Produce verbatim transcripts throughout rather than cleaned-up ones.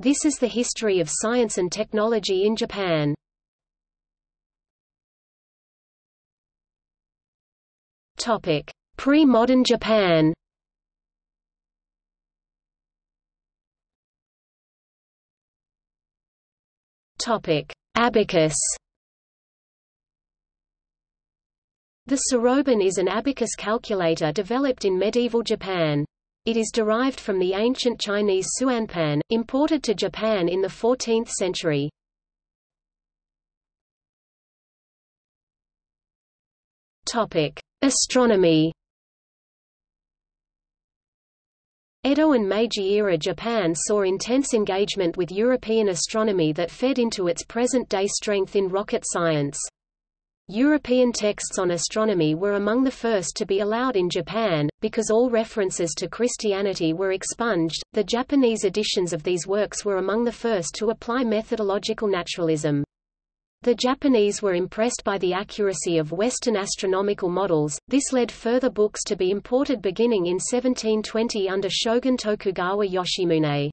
This is the history of science and technology in Japan. Topic: Pre-modern Japan. Topic: Abacus. The soroban is an abacus calculator developed in medieval Japan. It is derived from the ancient Chinese suanpan, imported to Japan in the fourteenth century. Topic: Astronomy. Edo and Meiji era Japan saw intense engagement with European astronomy that fed into its present-day strength in rocket science. European texts on astronomy were among the first to be allowed in Japan, because all references to Christianity were expunged. The Japanese editions of these works were among the first to apply methodological naturalism. The Japanese were impressed by the accuracy of Western astronomical models. This led further books to be imported beginning in seventeen twenty under Shogun Tokugawa Yoshimune.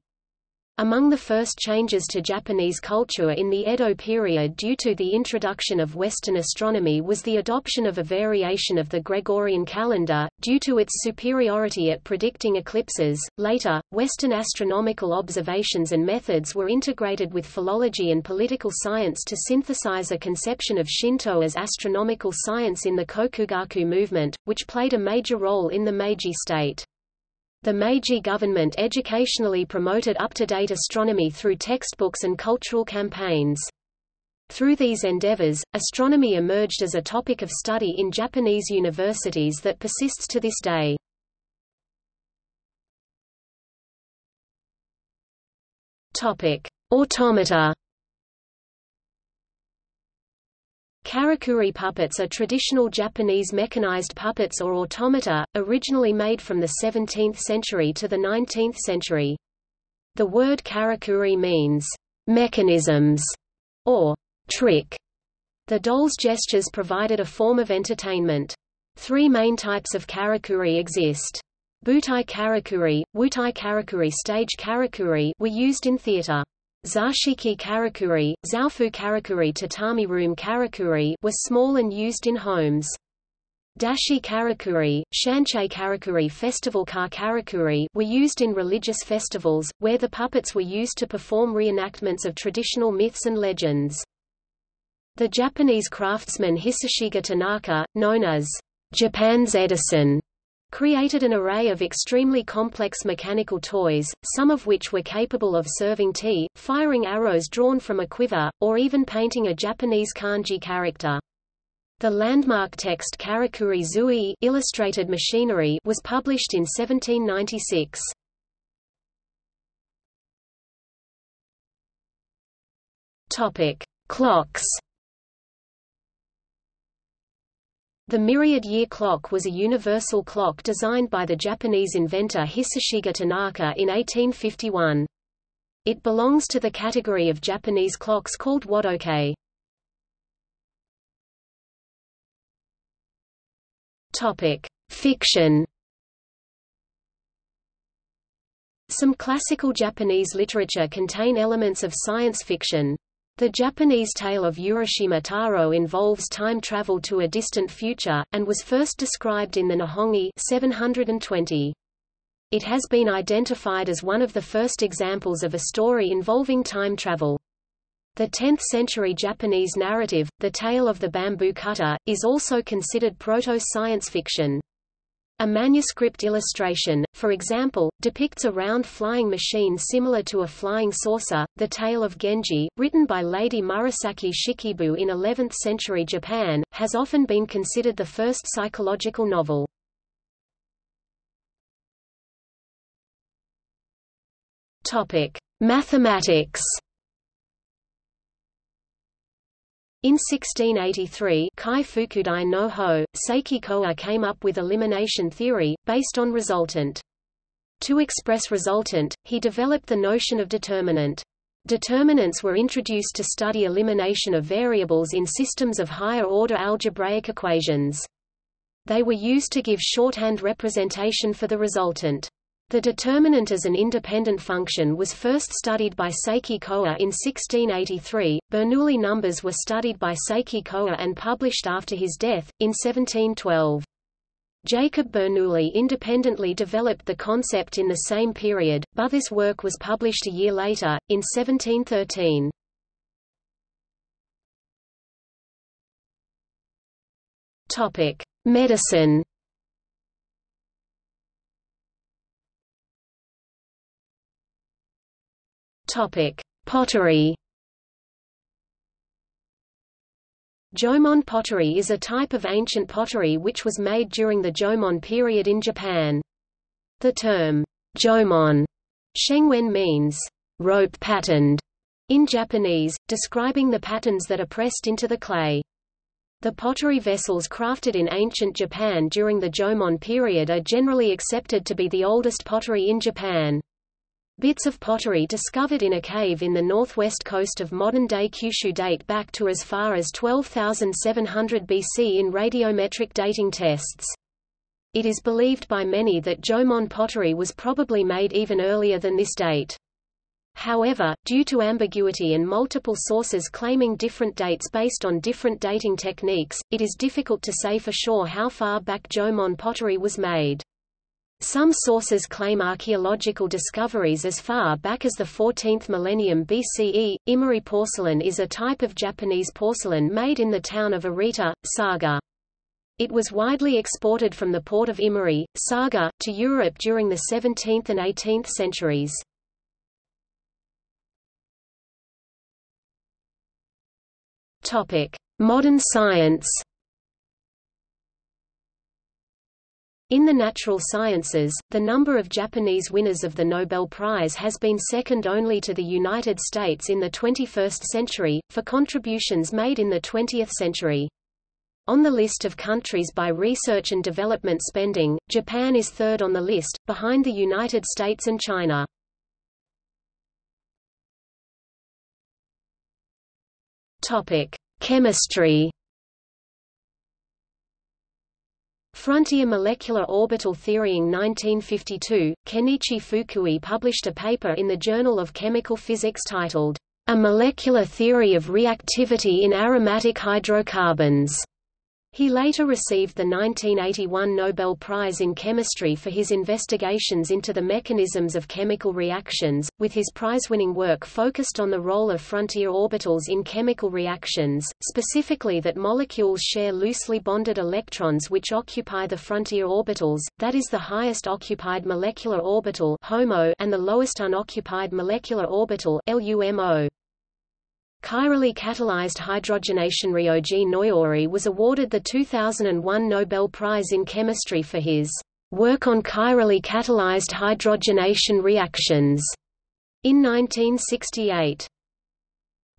Among the first changes to Japanese culture in the Edo period due to the introduction of Western astronomy was the adoption of a variation of the Gregorian calendar, due to its superiority at predicting eclipses. Later, Western astronomical observations and methods were integrated with philology and political science to synthesize a conception of Shinto as astronomical science in the Kokugaku movement, which played a major role in the Meiji state. The Meiji government educationally promoted up-to-date astronomy through textbooks and cultural campaigns. Through these endeavors, astronomy emerged as a topic of study in Japanese universities that persists to this day. Topic: Automata. Karakuri puppets are traditional Japanese mechanized puppets or automata, originally made from the seventeenth century to the nineteenth century. The word karakuri means mechanisms or trick. The doll's gestures provided a form of entertainment. Three main types of karakuri exist. Butai karakuri, wutai karakuri, stage karakuri were used in theater. Zashiki karakuri, zaofu karakuri, tatami room karakuri were small and used in homes. Dashi karakuri, shanchei karakuri, festival car karakuri were used in religious festivals, where the puppets were used to perform reenactments of traditional myths and legends. The Japanese craftsman Hisashige Tanaka, known as Japan's Edison, created an array of extremely complex mechanical toys, some of which were capable of serving tea, firing arrows drawn from a quiver, or even painting a Japanese kanji character. The landmark text Karakuri Zui, Illustrated Machinery, was published in seventeen ninety-six. Topic: Clocks. The myriad-year clock was a universal clock designed by the Japanese inventor Hisashige Tanaka in eighteen fifty-one. It belongs to the category of Japanese clocks called wadokai. Topic: Fiction. Some classical Japanese literature contain elements of science fiction. The Japanese tale of Urashima Taro involves time travel to a distant future, and was first described in the Nihongi seven hundred twenty. It has been identified as one of the first examples of a story involving time travel. The tenth-century Japanese narrative, The Tale of the Bamboo Cutter, is also considered proto-science fiction. A manuscript illustration, for example, depicts a round flying machine similar to a flying saucer. The Tale of Genji, written by Lady Murasaki Shikibu in eleventh-century Japan, has often been considered the first psychological novel. Topic: Mathematics. In sixteen eighty-three, Kai Fukudai Noho, Seki Kowa came up with elimination theory, based on resultant. To express resultant, he developed the notion of determinant. Determinants were introduced to study elimination of variables in systems of higher-order algebraic equations. They were used to give shorthand representation for the resultant. The determinant as an independent function was first studied by Seki Kowa in sixteen eighty-three. Bernoulli numbers were studied by Seki Kowa and published after his death, in seventeen twelve. Jacob Bernoulli independently developed the concept in the same period, but this work was published a year later, in seventeen thirteen. Topic: Medicine. Topic: Pottery. Jomon pottery is a type of ancient pottery which was made during the Jomon period in Japan. The term Jomon shengwen means rope patterned in Japanese, describing the patterns that are pressed into the clay. The pottery vessels crafted in ancient Japan during the Jomon period are generally accepted to be the oldest pottery in Japan. Bits of pottery discovered in a cave in the northwest coast of modern-day Kyushu date back to as far as twelve thousand seven hundred B C in radiometric dating tests. It is believed by many that Jomon pottery was probably made even earlier than this date. However, due to ambiguity and multiple sources claiming different dates based on different dating techniques, it is difficult to say for sure how far back Jomon pottery was made. Some sources claim archaeological discoveries as far back as the fourteenth millennium B C E. Imari porcelain is a type of Japanese porcelain made in the town of Arita, Saga. It was widely exported from the port of Imari, Saga, to Europe during the seventeenth and eighteenth centuries. Topic: Modern science. In the natural sciences, the number of Japanese winners of the Nobel Prize has been second only to the United States in the twenty-first century, for contributions made in the twentieth century. On the list of countries by research and development spending, Japan is third on the list, behind the United States and China. Topic: Chemistry. Frontier Molecular Orbital Theory. In nineteen fifty-two, Kenichi Fukui published a paper in the Journal of Chemical Physics titled, A Molecular Theory of Reactivity in Aromatic Hydrocarbons. He later received the nineteen eighty-one Nobel Prize in Chemistry for his investigations into the mechanisms of chemical reactions, with his prize-winning work focused on the role of frontier orbitals in chemical reactions, specifically that molecules share loosely bonded electrons which occupy the frontier orbitals, that is the highest occupied molecular orbital (HOMO) and the lowest unoccupied molecular orbital (L U M O). Chirally catalyzed hydrogenation. Ryoji Noyori was awarded the two thousand one Nobel Prize in Chemistry for his work on chirally catalyzed hydrogenation reactions in nineteen sixty-eight.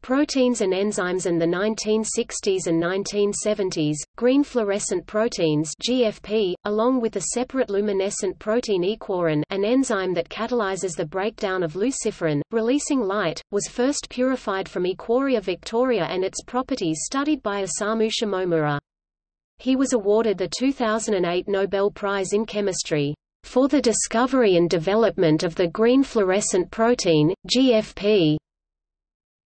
Proteins and enzymes. In the nineteen sixties and nineteen seventies, green fluorescent proteins G F P, along with the separate luminescent protein equorin, an enzyme that catalyzes the breakdown of luciferin, releasing light, was first purified from Equoria victoria and its properties studied by Osamu Shimomura. He was awarded the two thousand eight Nobel Prize in Chemistry for the discovery and development of the green fluorescent protein, G F P.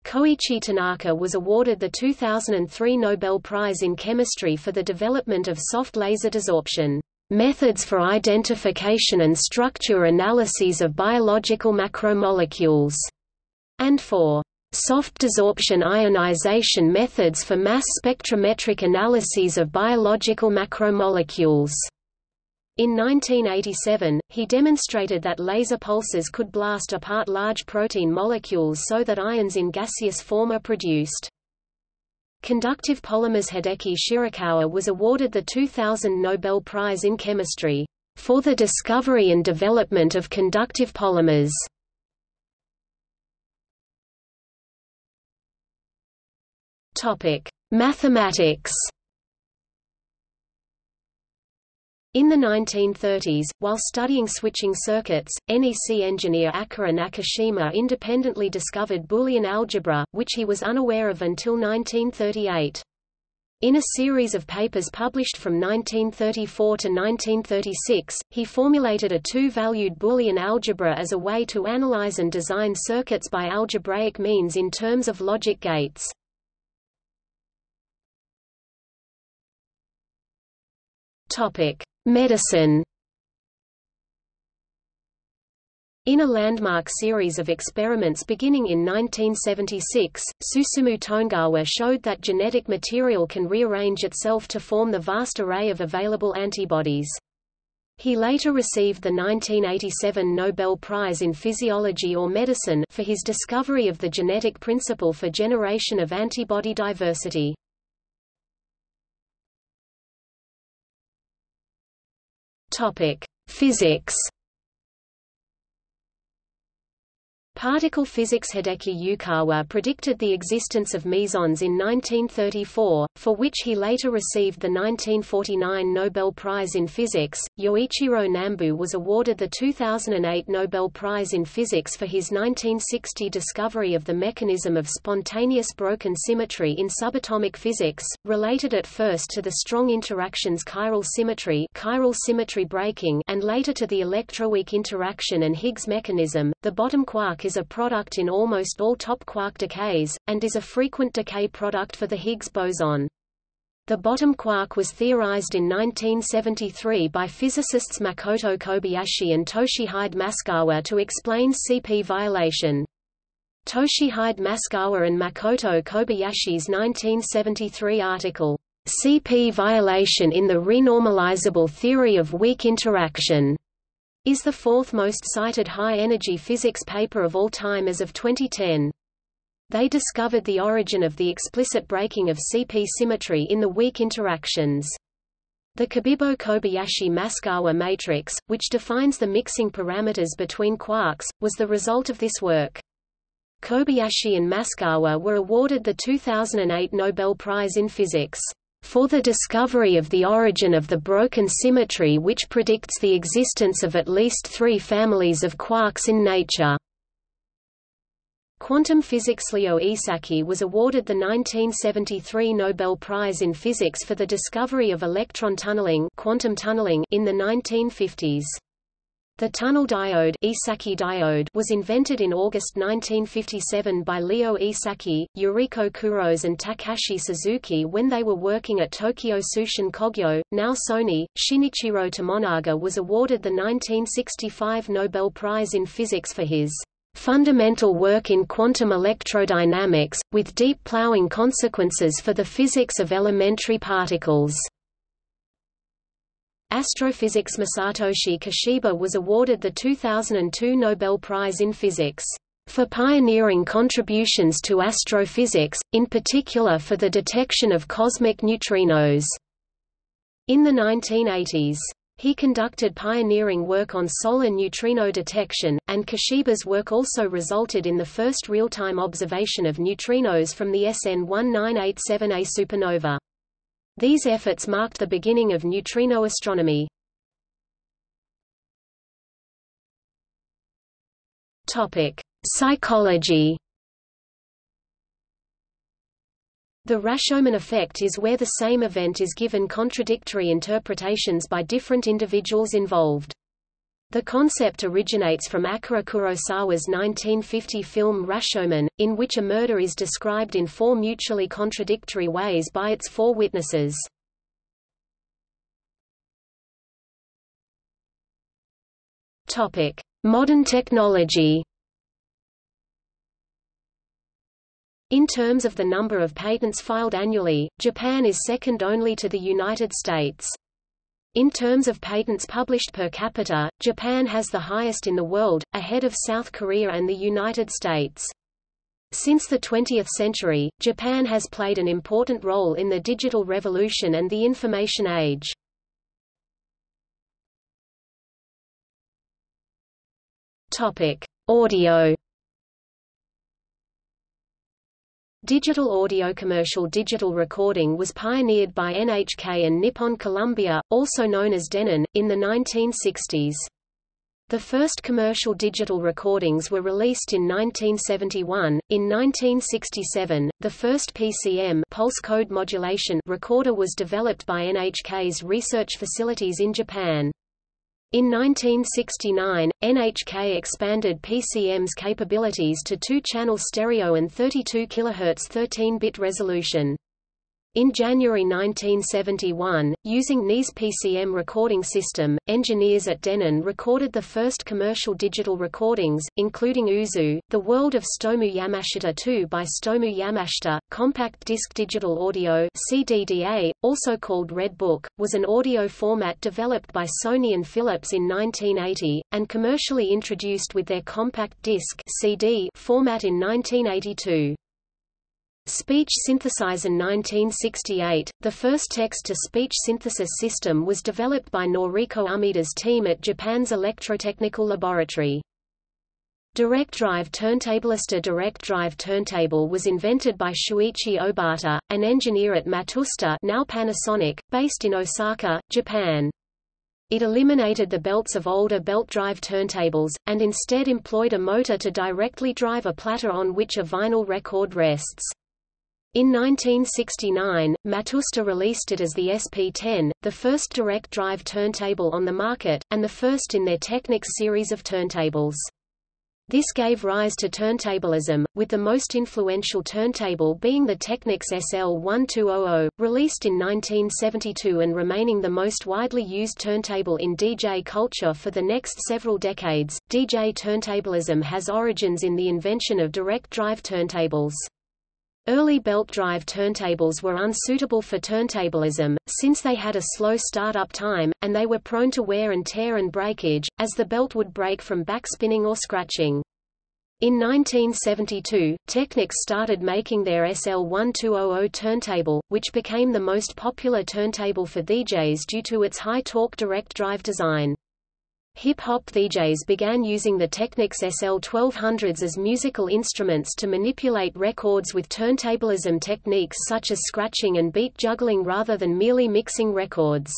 Koichi Tanaka was awarded the two thousand three Nobel Prize in Chemistry for the development of soft laser desorption methods for identification and structure analyses of biological macromolecules, and for soft desorption ionization methods for mass spectrometric analyses of biological macromolecules. In nineteen eighty-seven, he demonstrated that laser pulses could blast apart large protein molecules so that ions in gaseous form are produced. Conductive polymers. Hideki Shirakawa was awarded the two thousand Nobel Prize in Chemistry for the discovery and development of conductive polymers. Topic: Mathematics. In the nineteen thirties, while studying switching circuits, N E C engineer Akira Nakashima independently discovered Boolean algebra, which he was unaware of until nineteen thirty-eight. In a series of papers published from nineteen thirty-four to nineteen thirty-six, he formulated a two-valued Boolean algebra as a way to analyze and design circuits by algebraic means in terms of logic gates. Topic: Medicine. In a landmark series of experiments beginning in nineteen seventy-six, Susumu Tonegawa showed that genetic material can rearrange itself to form the vast array of available antibodies. He later received the nineteen eighty-seven Nobel Prize in Physiology or Medicine for his discovery of the genetic principle for generation of antibody diversity. Physics. Particle physics Hideki Yukawa predicted the existence of mesons in nineteen thirty-four, for which he later received the nineteen forty-nine Nobel Prize in Physics. Yoichiro Nambu was awarded the two thousand eight Nobel Prize in Physics for his nineteen sixty discovery of the mechanism of spontaneous broken symmetry in subatomic physics, related at first to the strong interactions chiral symmetry, chiral symmetry breaking, and later to the electroweak interaction and Higgs mechanism. The bottom quark is is a product in almost all top quark decays, and is a frequent decay product for the Higgs boson. The bottom quark was theorized in nineteen seventy-three by physicists Makoto Kobayashi and Toshihide Maskawa to explain C P violation. Toshihide Maskawa and Makoto Kobayashi's nineteen seventy-three article, "C P Violation in the Renormalizable Theory of Weak Interaction," is the fourth most cited high-energy physics paper of all time as of twenty ten. They discovered the origin of the explicit breaking of C P symmetry in the weak interactions. The Kabibo-Kobayashi-Maskawa matrix, which defines the mixing parameters between quarks, was the result of this work. Kobayashi and Maskawa were awarded the two thousand eight Nobel Prize in Physics for the discovery of the origin of the broken symmetry which predicts the existence of at least three families of quarks in nature. Quantum physics Leo Esaki was awarded the nineteen seventy-three Nobel Prize in Physics for the discovery of electron tunneling, quantum tunneling in the nineteen fifties. The tunnel diode, Esaki diode was invented in August nineteen fifty-seven by Leo Esaki, Yuriko Kuros and Takashi Suzuki when they were working at Tokyo Sushin Kogyo, now Sony. Shinichiro Tomonaga was awarded the nineteen sixty-five Nobel Prize in Physics for his fundamental work in quantum electrodynamics, with deep plowing consequences for the physics of elementary particles. Astrophysics Masatoshi Kashiba was awarded the two thousand two Nobel Prize in Physics for pioneering contributions to astrophysics, in particular for the detection of cosmic neutrinos. In the nineteen eighties, he conducted pioneering work on solar neutrino detection, and Kashiba's work also resulted in the first real-time observation of neutrinos from the S N nineteen eighty-seven A supernova. These efforts marked the beginning of neutrino astronomy. Topic: Psychology. The Rashomon effect is where the same event is given contradictory interpretations by different individuals involved. The concept originates from Akira Kurosawa's nineteen fifty film Rashomon, in which a murder is described in four mutually contradictory ways by its four witnesses. Topic: Modern technology. In terms of the number of patents filed annually, Japan is second only to the United States. In terms of patents published per capita, Japan has the highest in the world, ahead of South Korea and the United States. Since the twentieth century, Japan has played an important role in the digital revolution and the information age. Topic: Audio. Digital audio commercial digital recording was pioneered by N H K and Nippon Columbia, also known as Denon, in the nineteen sixties. The first commercial digital recordings were released in nineteen seventy-one. In nineteen sixty-seven, the first P C M pulse code modulation recorder was developed by N H K's research facilities in Japan. In nineteen sixty-nine, N H K expanded P C M's capabilities to two-channel stereo and thirty-two kilohertz thirteen bit resolution. In January nineteen seventy-one, using N I S P C M recording system, engineers at Denon recorded the first commercial digital recordings, including Uzu, The World of Stomu Yamashita two by Stomu Yamashita. Compact Disc Digital Audio (C D D A), also called Red Book, was an audio format developed by Sony and Philips in nineteen eighty, and commercially introduced with their Compact Disc (C D) format in nineteen eighty-two. Speech synthesizer. Nineteen sixty-eight, the first text-to-speech synthesis system was developed by Noriko Umeda's team at Japan's Electrotechnical Laboratory. Direct drive turntablist. A direct drive turntable was invented by Shuichi Obata, an engineer at Matsushita, now Panasonic, based in Osaka, Japan. It eliminated the belts of older belt drive turntables, and instead employed a motor to directly drive a platter on which a vinyl record rests. In nineteen sixty-nine, Matsushita released it as the S P ten, the first direct drive turntable on the market, and the first in their Technics series of turntables. This gave rise to turntablism, with the most influential turntable being the Technics S L twelve hundred, released in nineteen seventy-two and remaining the most widely used turntable in D J culture for the next several decades. D J turntablism has origins in the invention of direct drive turntables. Early belt drive turntables were unsuitable for turntablism, since they had a slow start-up time, and they were prone to wear and tear and breakage, as the belt would break from backspinning or scratching. In nineteen seventy-two, Technics started making their S L twelve hundred turntable, which became the most popular turntable for D Js due to its high-torque direct drive design. Hip-hop D Js began using the Technics S L twelve hundreds as musical instruments to manipulate records with turntablism techniques such as scratching and beat juggling rather than merely mixing records.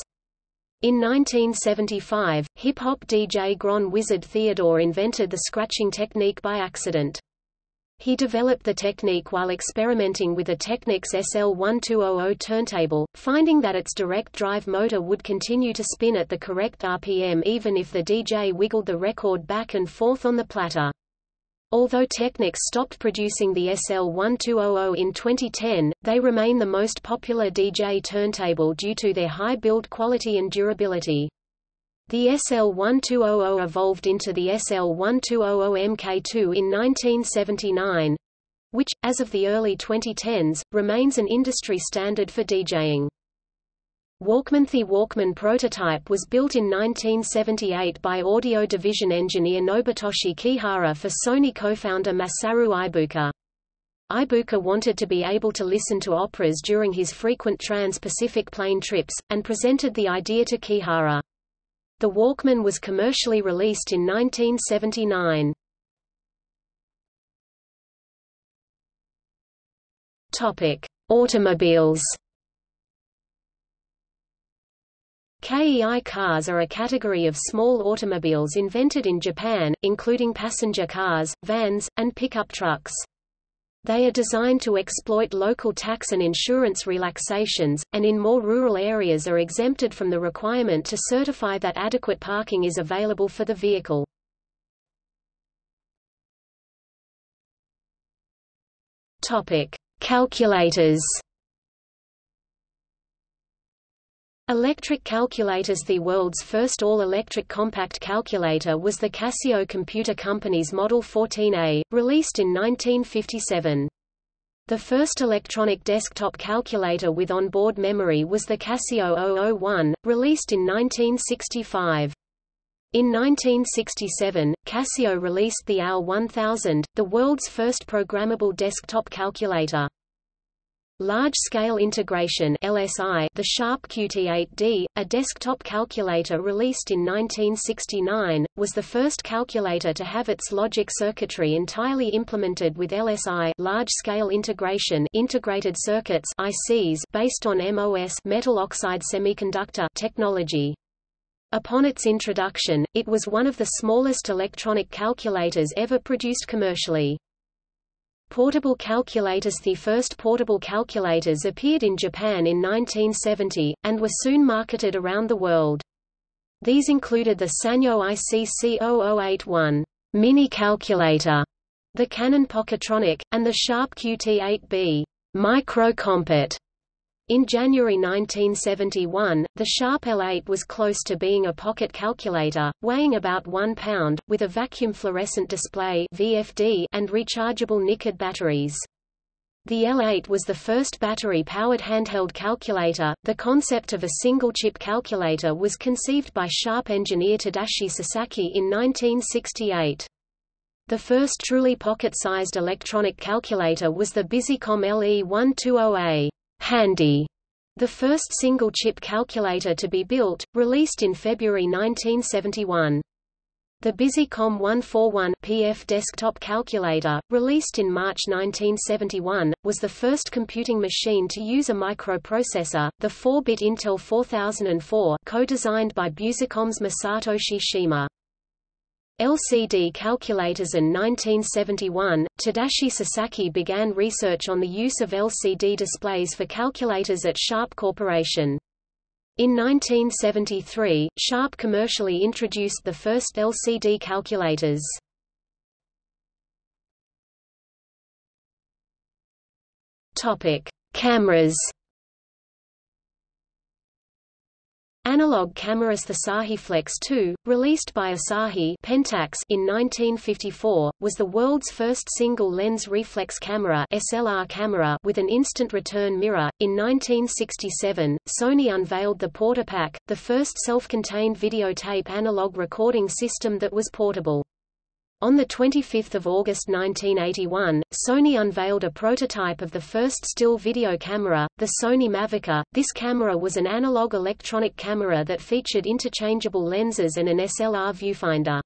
In nineteen seventy-five, hip-hop D J Grand Wizard Theodore invented the scratching technique by accident. He developed the technique while experimenting with a Technics S L twelve hundred turntable, finding that its direct drive motor would continue to spin at the correct R P M even if the D J wiggled the record back and forth on the platter. Although Technics stopped producing the S L twelve hundred in twenty ten, they remain the most popular D J turntable due to their high build quality and durability. The S L twelve hundred evolved into the S L twelve hundred M K two in nineteen seventy-nine, which, as of the early twenty tens, remains an industry standard for DJing. Walkman. The Walkman prototype was built in nineteen seventy-eight by audio division engineer Nobutoshi Kihara for Sony co-founder Masaru Ibuka. Ibuka wanted to be able to listen to operas during his frequent trans-Pacific plane trips, and presented the idea to Kihara. The Walkman was commercially released in nineteen seventy-nine. Topic: Automobiles. K E I cars are a category of small automobiles invented in Japan, including passenger cars, vans, and pickup trucks. They are designed to exploit local tax and insurance relaxations, and in more rural areas are exempted from the requirement to certify that adequate parking is available for the vehicle. Topic: Calculators. Electric calculators. The world's first all-electric compact calculator was the Casio Computer Company's Model fourteen A, released in nineteen fifty-seven. The first electronic desktop calculator with onboard memory was the Casio zero zero one, released in nineteen sixty-five. In nineteen sixty-seven, Casio released the A L one thousand, the world's first programmable desktop calculator. Large-scale integration (L S I). The Sharp Q T eight D, a desktop calculator released in nineteen sixty-nine, was the first calculator to have its logic circuitry entirely implemented with L S I (large-scale integration) integrated circuits (I Cs) based on M O S (metal oxide semiconductor) technology. Upon its introduction, it was one of the smallest electronic calculators ever produced commercially. Portable calculators. The first portable calculators appeared in Japan in nineteen seventy, and were soon marketed around the world. These included the Sanyo I C C zero zero eight one mini calculator, the Canon Pocketonic, and the Sharp Q T eight B micro compet. In January nineteen seventy-one, the Sharp L eight was close to being a pocket calculator, weighing about one pound, with a vacuum fluorescent display V F D and rechargeable N I C D batteries. The L eight was the first battery-powered handheld calculator. The concept of a single-chip calculator was conceived by Sharp engineer Tadashi Sasaki in nineteen sixty-eight. The first truly pocket-sized electronic calculator was the Busicom L E one two zero A. Handy, the first single-chip calculator to be built, released in February nineteen seventy-one. The Busicom one forty-one P F desktop calculator, released in March nineteen seventy-one, was the first computing machine to use a microprocessor, the four-bit Intel four thousand four, co-designed by Busicom's Masatoshi Shima. L C D calculators. In nineteen seventy-one, Tadashi Sasaki began research on the use of L C D displays for calculators at Sharp Corporation. In nineteen seventy-three, Sharp commercially introduced the first L C D calculators. Topic: Cameras. Analog cameras. The Asahi Flex two, released by Asahi Pentax in nineteen fifty-four, was the world's first single-lens reflex camera (S L R) camera with an instant return mirror. In nineteen sixty-seven, Sony unveiled the Portapak, the first self-contained videotape analog recording system that was portable. On the twenty-fifth of August nineteen eighty-one, Sony unveiled a prototype of the first still video camera, the Sony Mavica. This camera was an analog electronic camera that featured interchangeable lenses and an S L R viewfinder.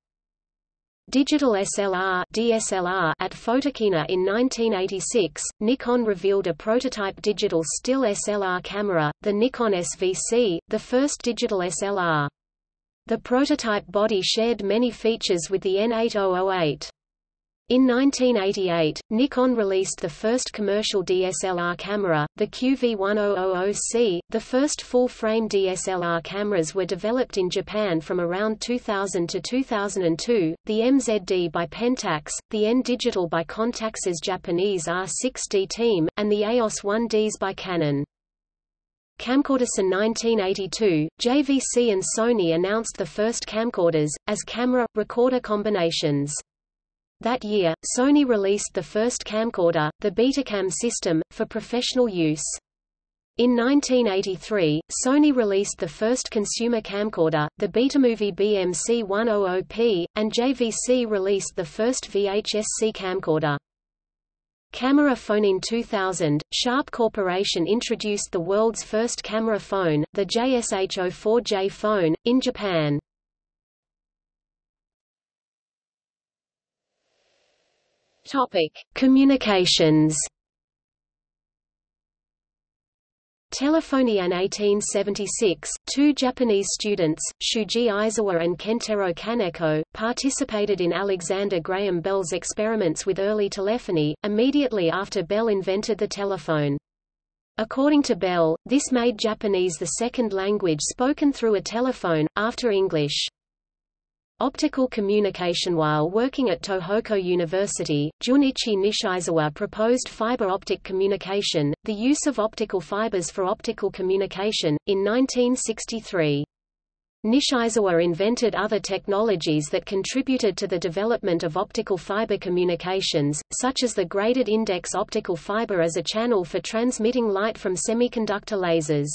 Digital S L R (D S L R) at Photokina in nineteen eighty-six, Nikon revealed a prototype digital still S L R camera, the Nikon S V C, the first digital S L R. The prototype body shared many features with the N eight thousand eight. In nineteen eighty-eight, Nikon released the first commercial D S L R camera, the Q V one thousand C. The first full-frame D S L R cameras were developed in Japan from around two thousand to two thousand two, the M Z D by Pentax, the N-Digital by Contax's Japanese R six D team, and the A O S one Ds by Canon. Camcorders. In nineteen eighty-two, J V C and Sony announced the first camcorders, as camera-recorder combinations. That year, Sony released the first camcorder, the Betacam system, for professional use. In nineteen eighty-three, Sony released the first consumer camcorder, the Betamovie B M C one hundred P, and J V C released the first V H S C camcorder. Camera phone. In two thousand, Sharp Corporation introduced the world's first camera phone, the J S H zero four J phone, in Japan. Topic: Communications. Telephony. In eighteen seventy-six, two Japanese students, Shuji Aizawa and Kentaro Kaneko, participated in Alexander Graham Bell's experiments with early telephony, immediately after Bell invented the telephone. According to Bell, this made Japanese the second language spoken through a telephone, after English. Optical communication. While working at Tohoku University, Junichi Nishizawa proposed fiber optic communication, the use of optical fibers for optical communication, in nineteen sixty-three. Nishizawa invented other technologies that contributed to the development of optical fiber communications, such as the graded index optical fiber as a channel for transmitting light from semiconductor lasers.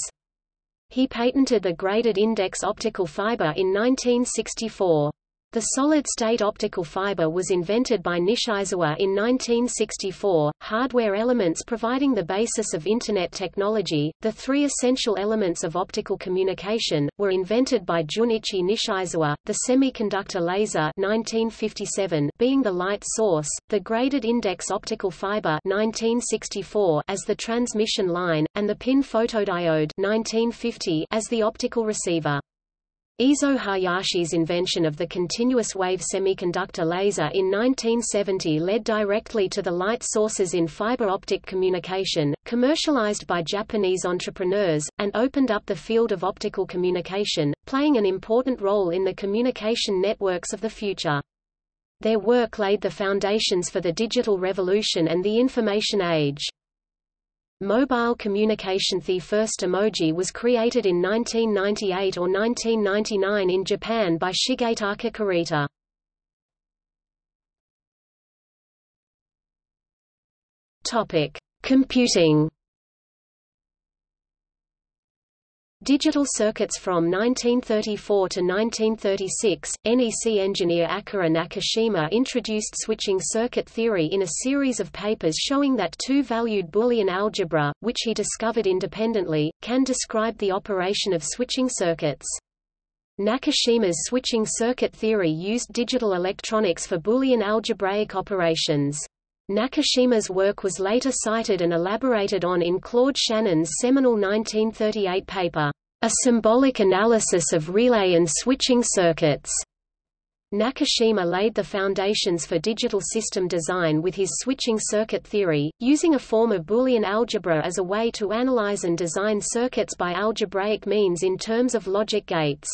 He patented the graded index optical fiber in nineteen sixty-four. The solid-state optical fiber was invented by Nishizawa in nineteen sixty-four, hardware elements providing the basis of Internet technology. The three essential elements of optical communication were invented by Junichi Nishizawa: the semiconductor laser nineteen fifty-seven being the light source, the graded index optical fiber nineteen sixty-four as the transmission line, and the pin photodiode nineteen fifty as the optical receiver. Izo Hayashi's invention of the continuous-wave semiconductor laser in nineteen seventy led directly to the light sources in fiber-optic communication, commercialized by Japanese entrepreneurs, and opened up the field of optical communication, playing an important role in the communication networks of the future. Their work laid the foundations for the digital revolution and the information age. Mobile communication. The first emoji was created in nineteen ninety-eight or nineteen ninety-nine in Japan by Shigetaka Kurita. Topic: Computing. Digital circuits. From nineteen thirty-four to nineteen thirty-six, N E C engineer Akira Nakashima introduced switching circuit theory in a series of papers showing that two-valued Boolean algebra, which he discovered independently, can describe the operation of switching circuits. Nakashima's switching circuit theory used digital electronics for Boolean algebraic operations. Nakashima's work was later cited and elaborated on in Claude Shannon's seminal nineteen thirty-eight paper, A Symbolic Analysis of Relay and Switching Circuits. Nakashima laid the foundations for digital system design with his switching circuit theory, using a form of Boolean algebra as a way to analyze and design circuits by algebraic means in terms of logic gates.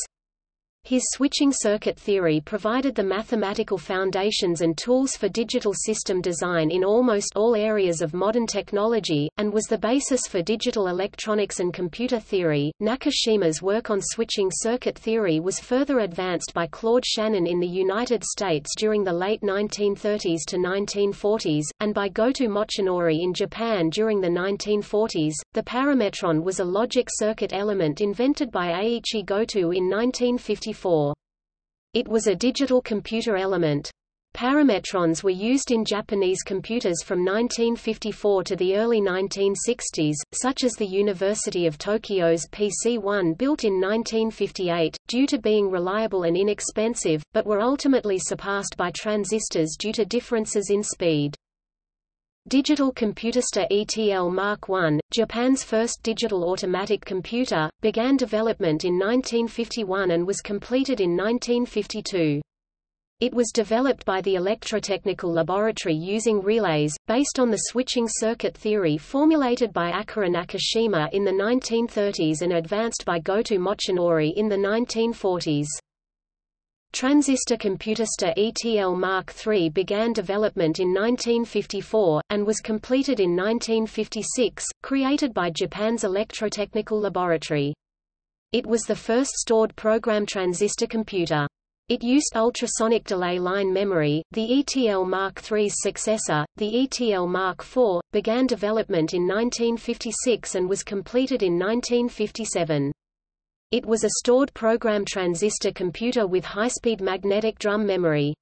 His switching circuit theory provided the mathematical foundations and tools for digital system design in almost all areas of modern technology, and was the basis for digital electronics and computer theory. Nakashima's work on switching circuit theory was further advanced by Claude Shannon in the United States during the late nineteen thirties to nineteen forties, and by Goto Mochinori in Japan during the nineteen forties. The parametron was a logic circuit element invented by Aichi Goto in nineteen fifty-four. It was a digital computer element. Parametrons were used in Japanese computers from nineteen fifty-four to the early nineteen sixties, such as the University of Tokyo's P C one, built in nineteen fifty-eight, due to being reliable and inexpensive, but were ultimately surpassed by transistors due to differences in speed. Digital Computerster E T L Mark one, Japan's first digital automatic computer, began development in nineteen fifty-one and was completed in nineteen fifty-two. It was developed by the Electrotechnical Laboratory using relays, based on the switching circuit theory formulated by Akira Nakashima in the nineteen thirties and advanced by Goto Mochinori in the nineteen forties. Transistor Computerster E T L Mark three began development in nineteen fifty-four, and was completed in nineteen fifty-six, created by Japan's Electrotechnical Laboratory. It was the first stored program transistor computer. It used ultrasonic delay line memory. The E T L Mark three's successor, the E T L Mark four, began development in nineteen fifty-six and was completed in nineteen fifty-seven. It was a stored program transistor computer with high-speed magnetic drum memory.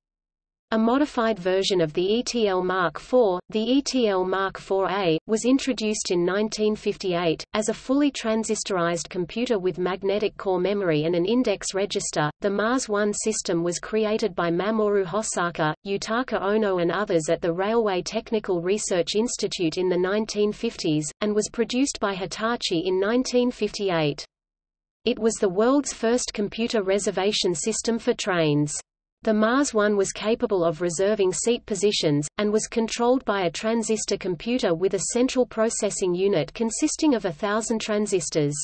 A modified version of the E T L Mark four, the E T L Mark four A, was introduced in nineteen fifty-eight, as a fully transistorized computer with magnetic core memory and an index register. The Mars one system was created by Mamoru Hosaka, Yutaka Ono and others at the Railway Technical Research Institute in the nineteen fifties, and was produced by Hitachi in nineteen fifty-eight. It was the world's first computer reservation system for trains. The Mars one was capable of reserving seat positions, and was controlled by a transistor computer with a central processing unit consisting of a thousand transistors.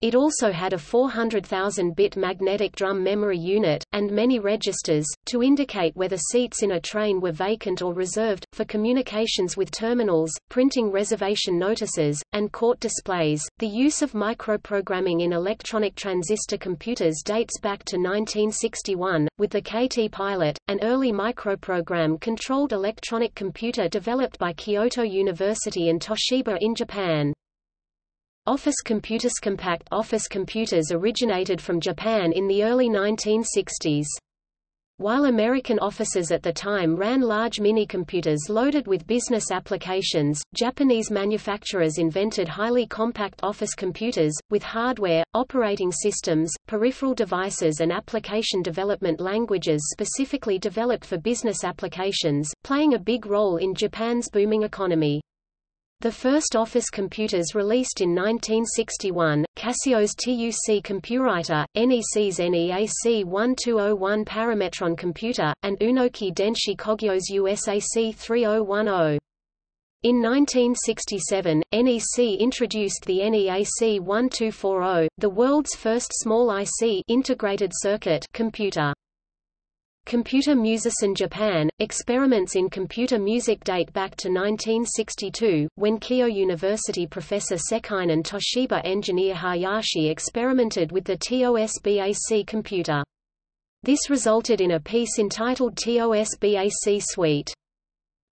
It also had a four hundred thousand bit magnetic drum memory unit, and many registers, to indicate whether seats in a train were vacant or reserved, for communications with terminals, printing reservation notices, and court displays. The use of microprogramming in electronic transistor computers dates back to nineteen sixty-one, with the K T Pilot, an early microprogram-controlled electronic computer developed by Kyoto University and Toshiba in Japan. Office computers. Compact office computers originated from Japan in the early nineteen sixties. While American offices at the time ran large minicomputers loaded with business applications, Japanese manufacturers invented highly compact office computers, with hardware, operating systems, peripheral devices and application development languages specifically developed for business applications, playing a big role in Japan's booming economy. The first office computers released in nineteen sixty-one, Casio's T U C Compuwriter, N E C's N E A C twelve oh one Parametron computer, and Unoki Denshi Kogyo's U S A C three oh one oh. In nineteen sixty-seven, N E C introduced the N E A C twelve forty, the world's first small I C integrated circuit computer. Computer Musicin Japan, experiments in computer music date back to nineteen sixty-two, when Kyoto University professor Sekine and Toshiba engineer Hayashi experimented with the TOSBAC computer. This resulted in a piece entitled TOSBAC Suite.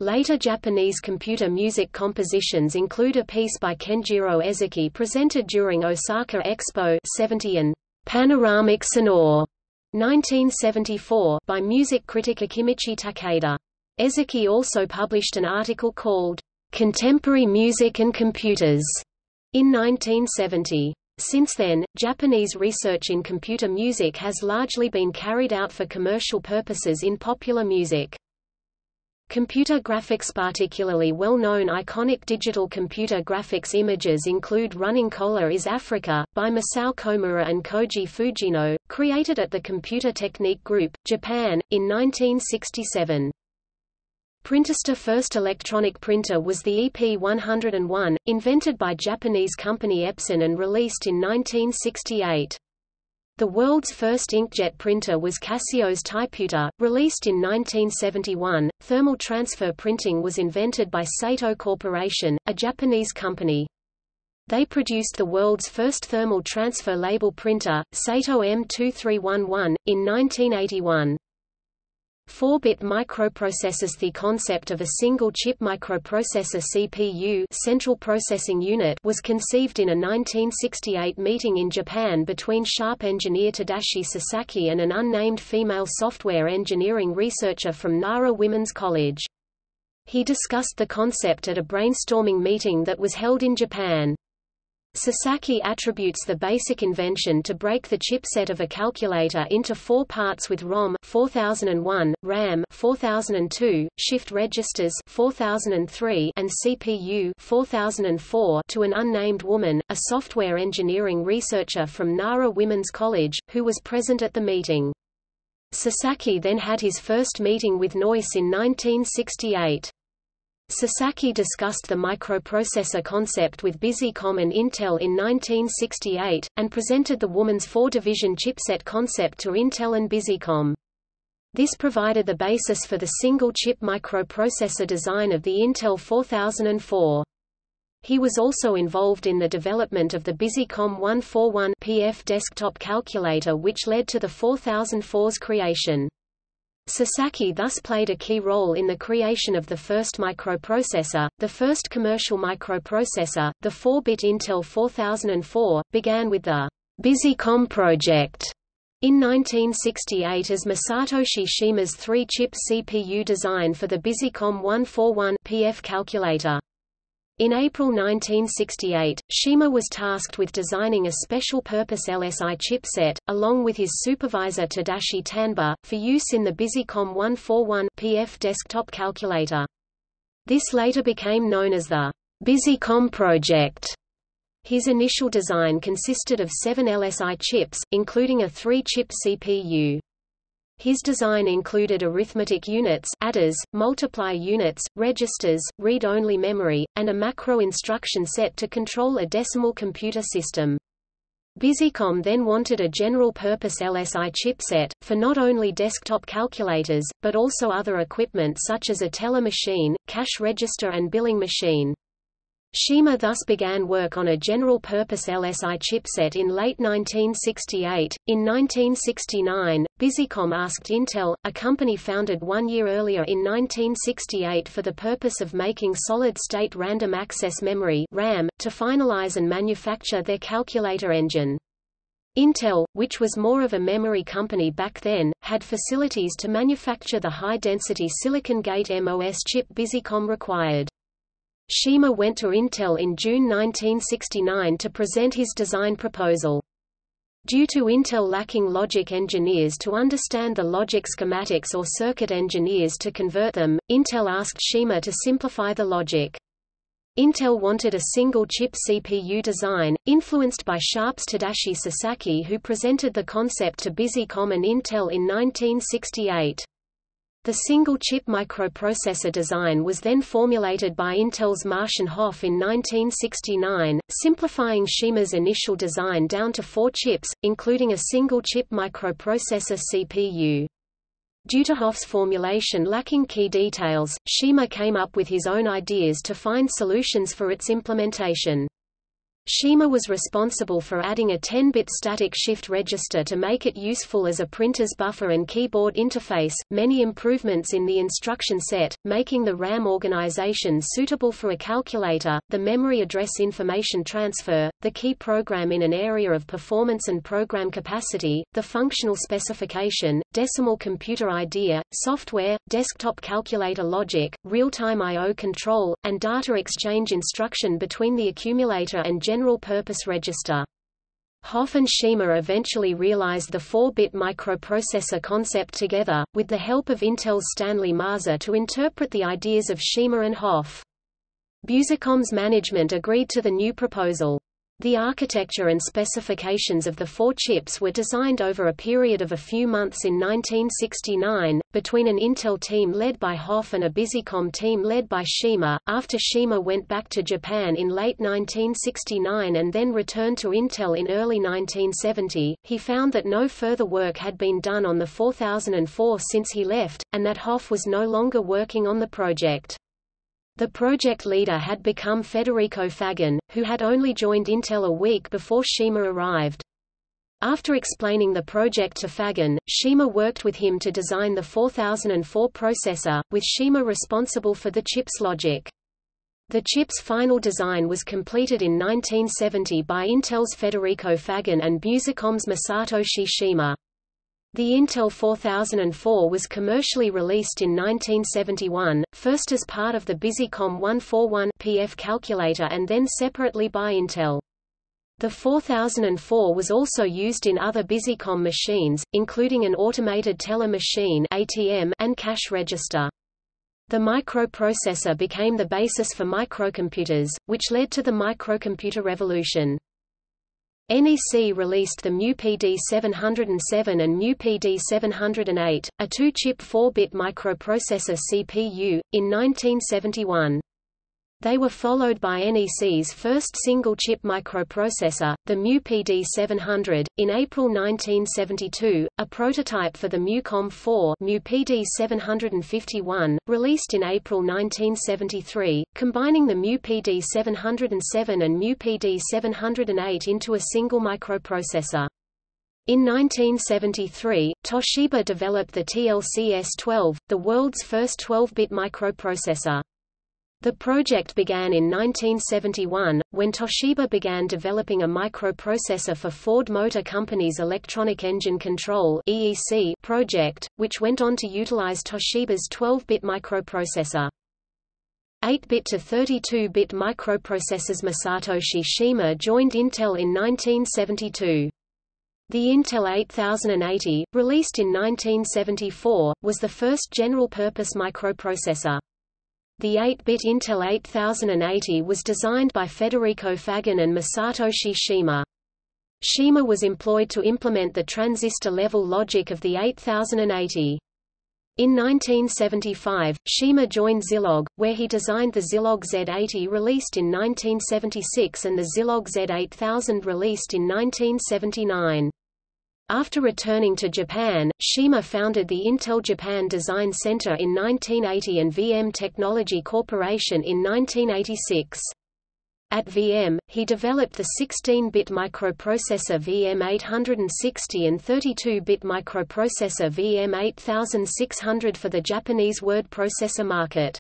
Later Japanese computer music compositions include a piece by Kenjiro Ezaki presented during Osaka Expo seventy and Panoramic Sonore nineteen seventy-four by music critic Akimichi Takeda. Ezaki also published an article called Contemporary Music and Computers in nineteen seventy. Since then, Japanese research in computer music has largely been carried out for commercial purposes in popular music. Computer graphics. Particularly well-known iconic digital computer graphics images include Running Cola is Africa, by Masao Komura and Koji Fujino, created at the Computer Technique Group, Japan, in nineteen sixty-seven. Printista. First electronic printer was the E P one oh one, invented by Japanese company Epson and released in nineteen sixty-eight. The world's first inkjet printer was Casio's Typuta, released in nineteen seventy-one. Thermal transfer printing was invented by Saito Corporation, a Japanese company. They produced the world's first thermal transfer label printer, Saito M two three one one, in nineteen eighty-one. four-bit microprocessors. The concept of a single-chip microprocessor C P U (Central Processing Unit) was conceived in a nineteen sixty-eight meeting in Japan between Sharp engineer Tadashi Sasaki and an unnamed female software engineering researcher from Nara Women's College. He discussed the concept at a brainstorming meeting that was held in Japan. Sasaki attributes the basic invention to break the chipset of a calculator into four parts with ROM four thousand one, RAM four thousand two, shift registers four thousand three, and C P U four thousand four to an unnamed woman, a software engineering researcher from Nara Women's College, who was present at the meeting. Sasaki then had his first meeting with Noyce in nineteen sixty-eight. Sasaki discussed the microprocessor concept with Busicom and Intel in nineteen sixty-eight, and presented the woman's four-division chipset concept to Intel and Busicom. This provided the basis for the single-chip microprocessor design of the Intel four thousand four. He was also involved in the development of the Busicom one forty-one P F desktop calculator, which led to the four thousand four's creation. Sasaki thus played a key role in the creation of the first microprocessor. The first commercial microprocessor, the four-bit Intel four thousand four, began with the Busicom project in nineteen sixty-eight as Masatoshi Shima's three-chip C P U design for the Busicom one forty-one P F calculator. In April nineteen sixty-eight, Shima was tasked with designing a special-purpose L S I chipset, along with his supervisor Tadashi Tanba, for use in the Busicom one forty-one P F desktop calculator. This later became known as the Busicom project. His initial design consisted of seven L S I chips, including a three-chip C P U. His design included arithmetic units, adders, multiply units, registers, read-only memory, and a macro instruction set to control a decimal computer system. Busicom then wanted a general-purpose L S I chipset, for not only desktop calculators, but also other equipment such as a teller machine, cash register and billing machine. Shima thus began work on a general-purpose L S I chipset in late nineteen sixty-eight. In nineteen sixty-nine, Busicom asked Intel, a company founded one year earlier in nineteen sixty-eight for the purpose of making solid-state random access memory (RAM), to finalize and manufacture their calculator engine. Intel, which was more of a memory company back then, had facilities to manufacture the high-density silicon gate M O S chip Busicom required. Shima went to Intel in June nineteen sixty-nine to present his design proposal. Due to Intel lacking logic engineers to understand the logic schematics or circuit engineers to convert them, Intel asked Shima to simplify the logic. Intel wanted a single-chip C P U design, influenced by Sharp's Tadashi Sasaki, who presented the concept to Busicom and Intel in nineteen sixty-eight. The single-chip microprocessor design was then formulated by Intel's Marschenhoff in nineteen sixty-nine, simplifying Shima's initial design down to four chips, including a single-chip microprocessor C P U. Due to Hoff's formulation lacking key details, Shima came up with his own ideas to find solutions for its implementation. Shima was responsible for adding a ten-bit static shift register to make it useful as a printer's buffer and keyboard interface, many improvements in the instruction set, making the RAM organization suitable for a calculator, the memory address information transfer, the key program in an area of performance and program capacity, the functional specification, decimal computer idea, software, desktop calculator logic, real-time I O control, and data exchange instruction between the accumulator and general General Purpose Register. Hoff and Shima eventually realized the four-bit microprocessor concept together, with the help of Intel's Stanley Marzer to interpret the ideas of Shima and Hoff. Busicom's management agreed to the new proposal. The architecture and specifications of the four chips were designed over a period of a few months in nineteen sixty-nine, between an Intel team led by Hoff and a Busicom team led by Shima. After Shima went back to Japan in late nineteen sixty-nine and then returned to Intel in early nineteen seventy, he found that no further work had been done on the four thousand four since he left, and that Hoff was no longer working on the project. The project leader had become Federico Fagan, who had only joined Intel a week before Shima arrived. After explaining the project to Fagan, Shima worked with him to design the four thousand four processor, with Shima responsible for the chip's logic. The chip's final design was completed in nineteen seventy by Intel's Federico Fagan and Busicom's Masatoshi Shima. The Intel four thousand four was commercially released in nineteen seventy-one, first as part of the Busicom one forty-one P F calculator and then separately by Intel. The four thousand four was also used in other Busicom machines, including an automated teller machine (A T M) and cash register. The microprocessor became the basis for microcomputers, which led to the microcomputer revolution. N E C released the M U P D seven oh seven and M U P D seven oh eight, a two-chip four-bit microprocessor C P U, in nineteen seventy-one. They were followed by N E C's first single-chip microprocessor, the M U P D seven hundred, in April nineteen seventy-two, a prototype for the MUCOM four M U P D seven fifty-one, released in April nineteen seventy-three, combining the M U P D seven oh seven and M U P D seven oh eight into a single microprocessor. In nineteen seventy-three, Toshiba developed the T L C S twelve, the world's first twelve-bit microprocessor. The project began in nineteen seventy-one, when Toshiba began developing a microprocessor for Ford Motor Company's Electronic Engine Control (E E C) project, which went on to utilize Toshiba's twelve-bit microprocessor. eight-bit to thirty-two-bit microprocessors. Masatoshi Shima joined Intel in nineteen seventy-two. The Intel eight thousand eighty, released in nineteen seventy-four, was the first general-purpose microprocessor. The eight-bit Intel eight thousand eighty was designed by Federico Fagan and Masatoshi Shima. Shima was employed to implement the transistor-level logic of the eight thousand eighty. In nineteen seventy-five, Shima joined Zilog, where he designed the Zilog Z eighty released in nineteen seventy-six and the Zilog Z eight thousand released in nineteen seventy-nine. After returning to Japan, Shima founded the Intel Japan Design Center in nineteen eighty and V M Technology Corporation in nineteen eighty-six. At V M, he developed the sixteen-bit microprocessor V M eight sixty and thirty-two-bit microprocessor V M eight thousand six hundred for the Japanese word processor market.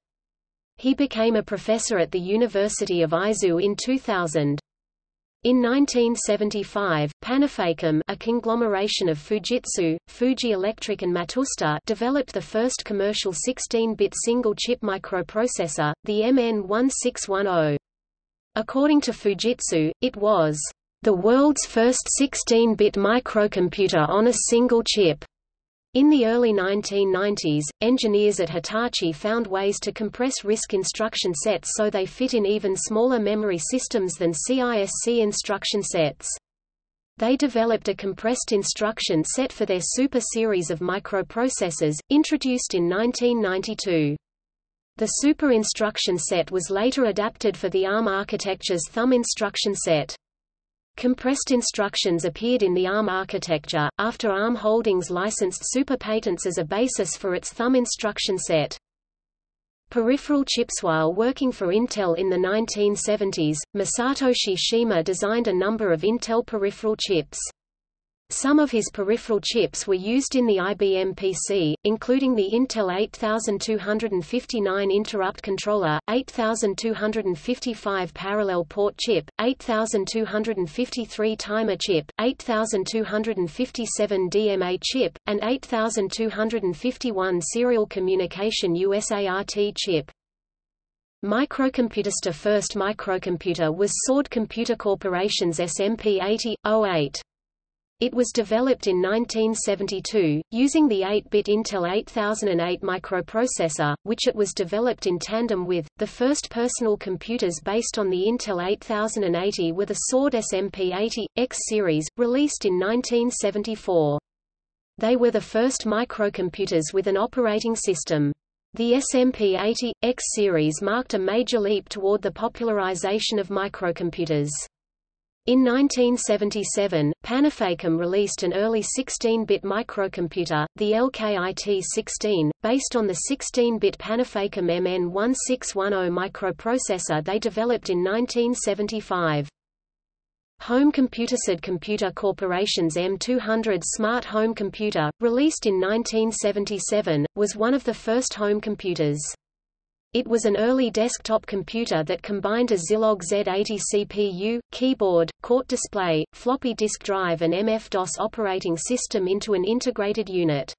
He became a professor at the University of Aizu in two thousand. In nineteen seventy-five, Panasonic, a conglomeration of Fujitsu, Fuji Electric and Matsushita, developed the first commercial sixteen-bit single-chip microprocessor, the M N one six one zero. According to Fujitsu, it was the world's first sixteen-bit microcomputer on a single chip. In the early nineteen nineties, engineers at Hitachi found ways to compress RISC instruction sets so they fit in even smaller memory systems than C I S C instruction sets. They developed a compressed instruction set for their Super series of microprocessors, introduced in nineteen ninety-two. The Super instruction set was later adapted for the ARM architecture's Thumb instruction set. Compressed instructions appeared in the ARM architecture, after ARM Holdings licensed Super patents as a basis for its Thumb instruction set. Peripheral chips. While working for Intel in the nineteen seventies, Masatoshi Shima designed a number of Intel peripheral chips. Some of his peripheral chips were used in the I B M P C, including the Intel eight thousand two hundred fifty-nine interrupt controller, eight thousand two hundred fifty-five parallel port chip, eight thousand two hundred fifty-three timer chip, eight thousand two hundred fifty-seven D M A chip, and eight thousand two hundred fifty-one serial communication U S A R T chip. Microcomputer's first microcomputer was Sword Computer Corporation's S M P eighty oh eight. It was developed in nineteen seventy-two, using the eight-bit Intel eight thousand eight microprocessor, which it was developed in tandem with. The first personal computers based on the Intel eight thousand eighty were the Sword S M P eighty X series, released in nineteen seventy-four. They were the first microcomputers with an operating system. The S M P eighty X series marked a major leap toward the popularization of microcomputers. In nineteen seventy-seven, Panasonic released an early sixteen-bit microcomputer, the L K I T sixteen, based on the sixteen-bit Panasonic M N one six one zero microprocessor they developed in nineteen seventy-five. Home computer. S I D Computer Corporation's M two hundred smart home computer, released in nineteen seventy-seven, was one of the first home computers. It was an early desktop computer that combined a Zilog Z eighty C P U, keyboard, Qt display, floppy disk drive and M F DOS operating system into an integrated unit.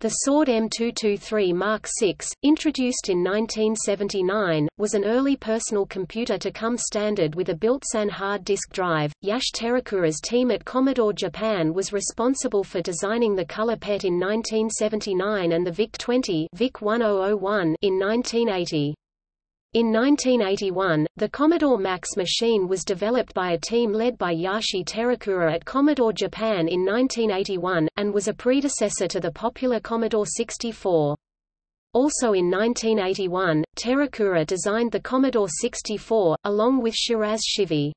The Sword M two twenty-three Mark six, introduced in nineteen seventy-nine, was an early personal computer to come standard with a built-in hard disk drive. Yash Terakura's team at Commodore Japan was responsible for designing the Color Pet in nineteen seventy-nine and the VIC twenty VIC ten oh one in nineteen eighty. In nineteen eighty-one, the Commodore MAX machine was developed by a team led by Yashi Terakura at Commodore Japan in nineteen eighty-one, and was a predecessor to the popular Commodore sixty-four. Also in nineteen eighty-one, Terakura designed the Commodore sixty-four, along with Shiraz Shivi.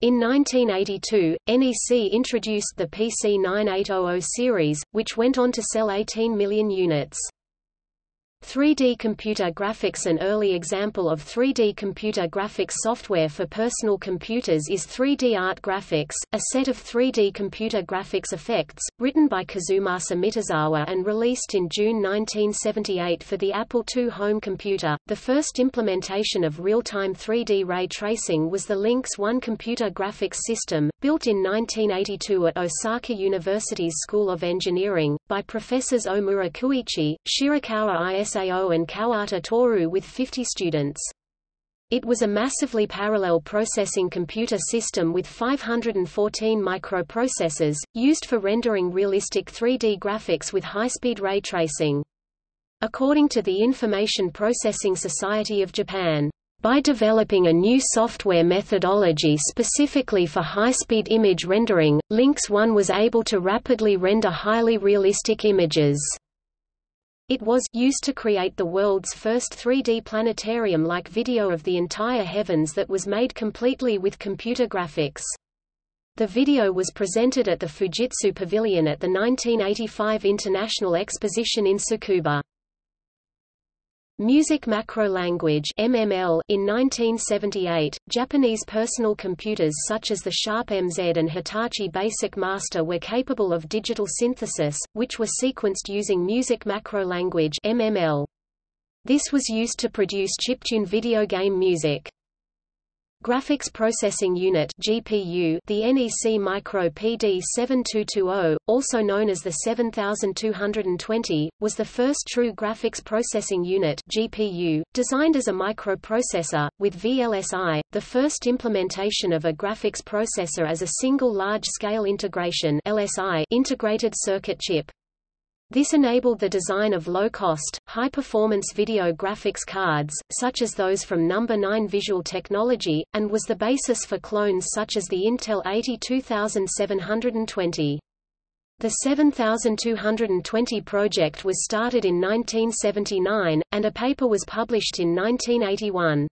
In nineteen eighty-two, N E C introduced the P C nine eight zero zero series, which went on to sell eighteen million units. three D computer graphics. An early example of three D computer graphics software for personal computers is three D Art Graphics, a set of three D computer graphics effects, written by Kazumasa Mitazawa and released in June nineteen seventy-eight for the Apple two home computer. The first implementation of real-time three D ray tracing was the Lynx one computer graphics system, built in nineteen eighty-two at Osaka University's School of Engineering, by professors Omura Kuichi, Shirakawa Is and Kawata Toru with fifty students. It was a massively parallel processing computer system with five hundred fourteen microprocessors, used for rendering realistic three D graphics with high-speed ray tracing. According to the Information Processing Society of Japan, by developing a new software methodology specifically for high-speed image rendering, Lynx one was able to rapidly render highly realistic images. It was used to create the world's first three D planetarium-like video of the entire heavens that was made completely with computer graphics. The video was presented at the Fujitsu Pavilion at the nineteen eighty-five International Exposition in Tsukuba. Music. Macro language (M M L). In nineteen seventy-eight, Japanese personal computers such as the Sharp M Z and Hitachi Basic Master were capable of digital synthesis, which were sequenced using music macro language (M M L). This was used to produce chiptune video game music. Graphics Processing Unit (G P U). The N E C Micro P D seven two two zero, also known as the seven thousand two hundred twenty, was the first true graphics processing unit (G P U) designed as a microprocessor, with V L S I, the first implementation of a graphics processor as a single large-scale integration (L S I) integrated circuit chip. This enabled the design of low-cost, high-performance video graphics cards, such as those from Number nine Visual Technology, and was the basis for clones such as the Intel eighty-two seven twenty. The seventy-two twenty project was started in nineteen seventy-nine, and a paper was published in nineteen eighty-one.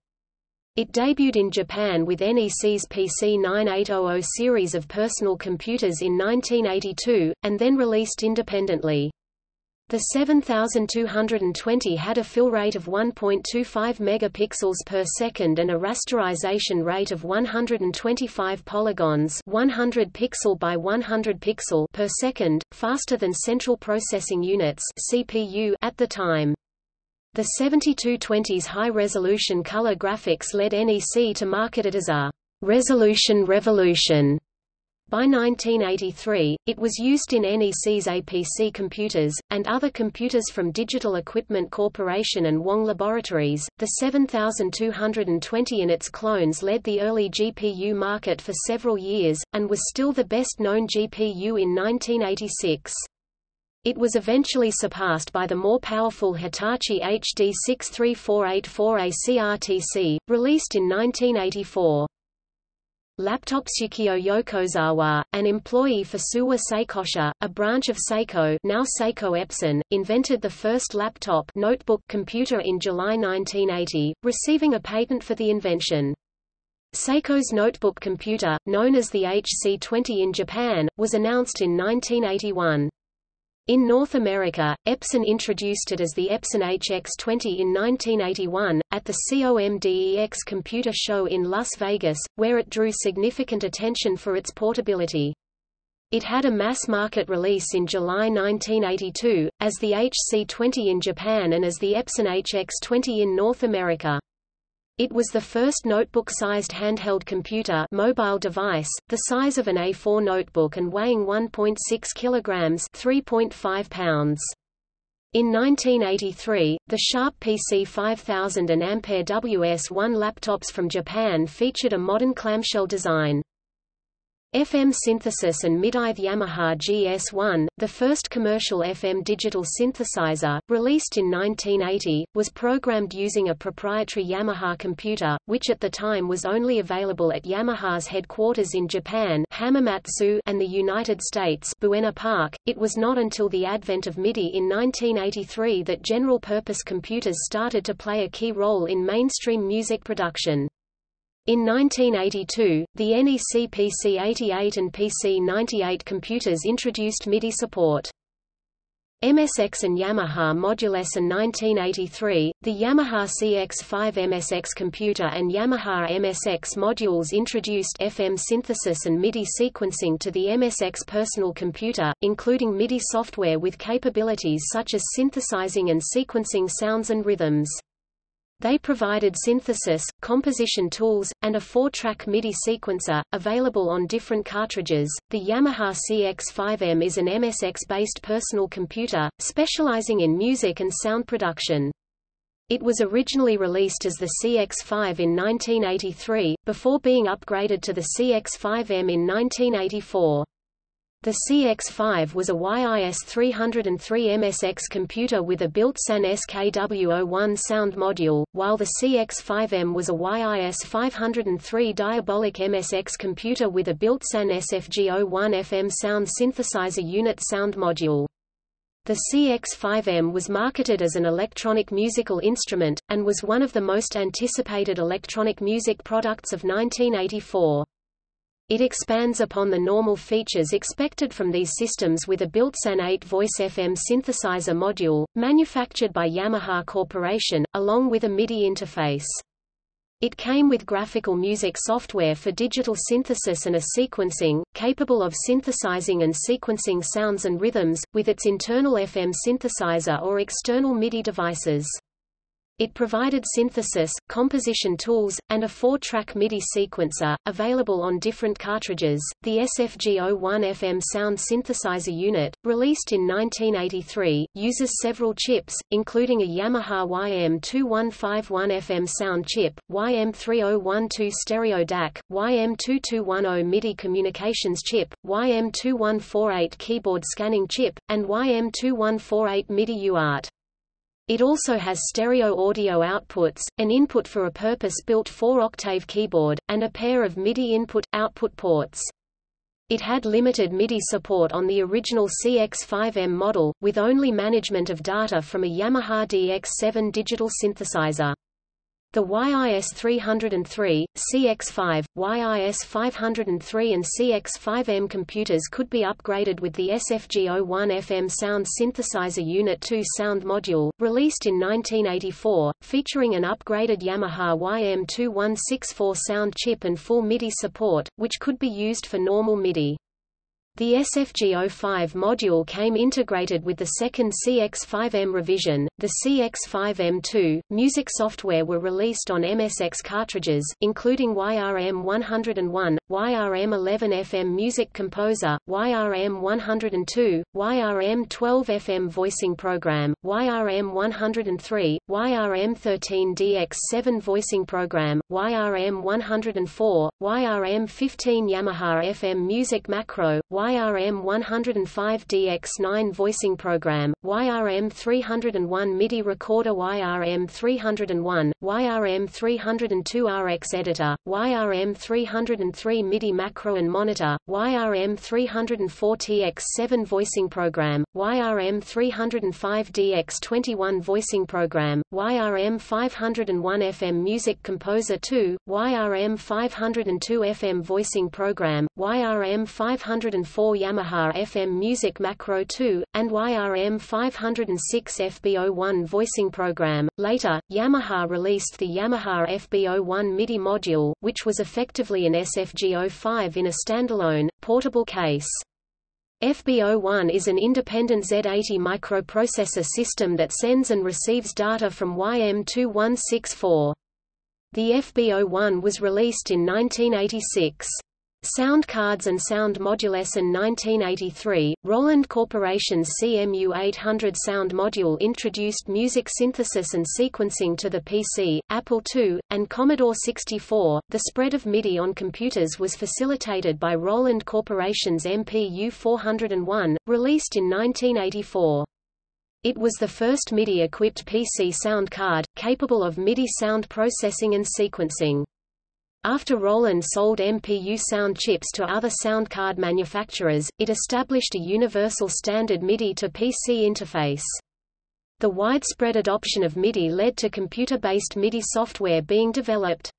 It debuted in Japan with N E C's P C nine eight hundred series of personal computers in nineteen eighty-two, and then released independently. The seventy-two twenty had a fill rate of one point two five megapixels per second and a rasterization rate of one hundred twenty-five polygons, one hundred pixel by one hundred pixel per second, faster than central processing units (C P U) at the time. The seventy-two twenty's high-resolution color graphics led N E C to market it as a resolution revolution. By nineteen eighty-three, it was used in N E C's A P C computers, and other computers from Digital Equipment Corporation and Wong Laboratories. The seventy-two twenty and its clones led the early G P U market for several years, and was still the best-known G P U in nineteen eighty-six. It was eventually surpassed by the more powerful Hitachi H D six three four eight four A C R T C, released in nineteen eighty-four. Laptop Tsukio Yokozawa, an employee for Suwa Seikosha, a branch of Seiko, now Seiko Epson, invented the first laptop notebook computer in July nineteen eighty, receiving a patent for the invention. Seiko's notebook computer, known as the H C twenty in Japan, was announced in nineteen eighty-one. In North America, Epson introduced it as the Epson H X twenty in nineteen eighty-one, at the COMDEX computer show in Las Vegas, where it drew significant attention for its portability. It had a mass-market release in July nineteen eighty-two, as the H C twenty in Japan and as the Epson H X twenty in North America. It was the first notebook-sized handheld computer mobile device, the size of an A four notebook and weighing one point six kilograms (three point five pounds). In nineteen eighty-three, the Sharp P C five thousand and Ampere W S one laptops from Japan featured a modern clamshell design. F M synthesis and mid-eye. The Yamaha G S one, the first commercial F M digital synthesizer, released in nineteen eighty, was programmed using a proprietary Yamaha computer, which at the time was only available at Yamaha's headquarters in Japan, Hamamatsu, and the United States, Buena Park. It was not until the advent of MIDI in nineteen eighty-three that general-purpose computers started to play a key role in mainstream music production. In nineteen eighty-two, the N E C P C eighty-eight and P C ninety-eight computers introduced MIDI support. M S X and Yamaha Modulus. In nineteen eighty-three, the Yamaha C X five M S X computer and Yamaha M S X modules introduced F M synthesis and MIDI sequencing to the M S X personal computer, including MIDI software with capabilities such as synthesizing and sequencing sounds and rhythms. They provided synthesis, composition tools, and a four-track MIDI sequencer, available on different cartridges. The Yamaha C X five M is an M S X-based personal computer, specializing in music and sound production. It was originally released as the C X five in nineteen eighty-three, before being upgraded to the C X five M in nineteen eighty-four. The C X five was a Y I S three oh three M S X computer with a built-in S K W zero one sound module, while the C X five M was a Y I S five oh three diabolic M S X computer with a built-in S F G zero one F M sound synthesizer unit sound module. The C X five M was marketed as an electronic musical instrument, and was one of the most anticipated electronic music products of nineteen eighty-four. It expands upon the normal features expected from these systems with a built-in eight-voice F M synthesizer module, manufactured by Yamaha Corporation, along with a MIDI interface. It came with graphical music software for digital synthesis and a sequencing, capable of synthesizing and sequencing sounds and rhythms, with its internal F M synthesizer or external MIDI devices. It provided synthesis, composition tools, and a four-track MIDI sequencer, available on different cartridges. The S F G zero one F M sound synthesizer unit, released in nineteen eighty-three, uses several chips, including a Yamaha Y M two one five one F M sound chip, Y M three zero one two stereo D A C, Y M two two one zero MIDI communications chip, Y M two one four eight keyboard scanning chip, and Y M two one four eight MIDI U A R T. It also has stereo audio outputs, an input for a purpose-built four-octave keyboard, and a pair of MIDI input-output ports. It had limited MIDI support on the original C X five M model, with only management of data from a Yamaha D X seven digital synthesizer. The Y I S three oh three, C X five, Y I S five oh three and C X five M computers could be upgraded with the S F G zero one F M sound synthesizer unit two sound module, released in nineteen eighty-four, featuring an upgraded Yamaha Y M two one six four sound chip and full MIDI support, which could be used for normal MIDI. The S F G zero five module came integrated with the second C X five M revision. The C X five M two music software were released on M S X cartridges, including Y R M one oh one, Y R M eleven F M Music Composer, Y R M one oh two, Y R M twelve F M Voicing Program, Y R M one oh three, Y R M thirteen D X seven Voicing Program, Y R M one oh four, Y R M fifteen Yamaha F M Music Macro, Y R M one oh five D X nine Voicing Program, Y R M three oh one MIDI Recorder, Y R M three oh one, Y R M three oh two R X Editor, Y R M three oh three MIDI Macro and Monitor, Y R M three oh four T X seven Voicing Program, Y R M three oh five D X twenty-one Voicing Program, Y R M five oh one F M Music Composer two, Y R M five oh two F M Voicing Program, Y R M five oh four Yamaha F M Music Macro two, and Y R M five oh six F B zero one Voicing Program. Later, Yamaha released the Yamaha F B zero one MIDI module, which was effectively an S F G zero five in a standalone, portable case. F B zero one is an independent Z eighty microprocessor system that sends and receives data from Y M two one six four. The F B zero one was released in nineteen eighty-six. Sound cards and sound module. In nineteen eighty-three, Roland Corporation's C M U eight hundred sound module introduced music synthesis and sequencing to the P C, Apple two, and Commodore sixty-four. The spread of MIDI on computers was facilitated by Roland Corporation's M P U four oh one, released in nineteen eighty-four. It was the first MIDI-equipped P C sound card, capable of MIDI sound processing and sequencing. After Roland sold M P U sound chips to other sound card manufacturers, it established a universal standard MIDI to P C interface. The widespread adoption of MIDI led to computer-based MIDI software being developed.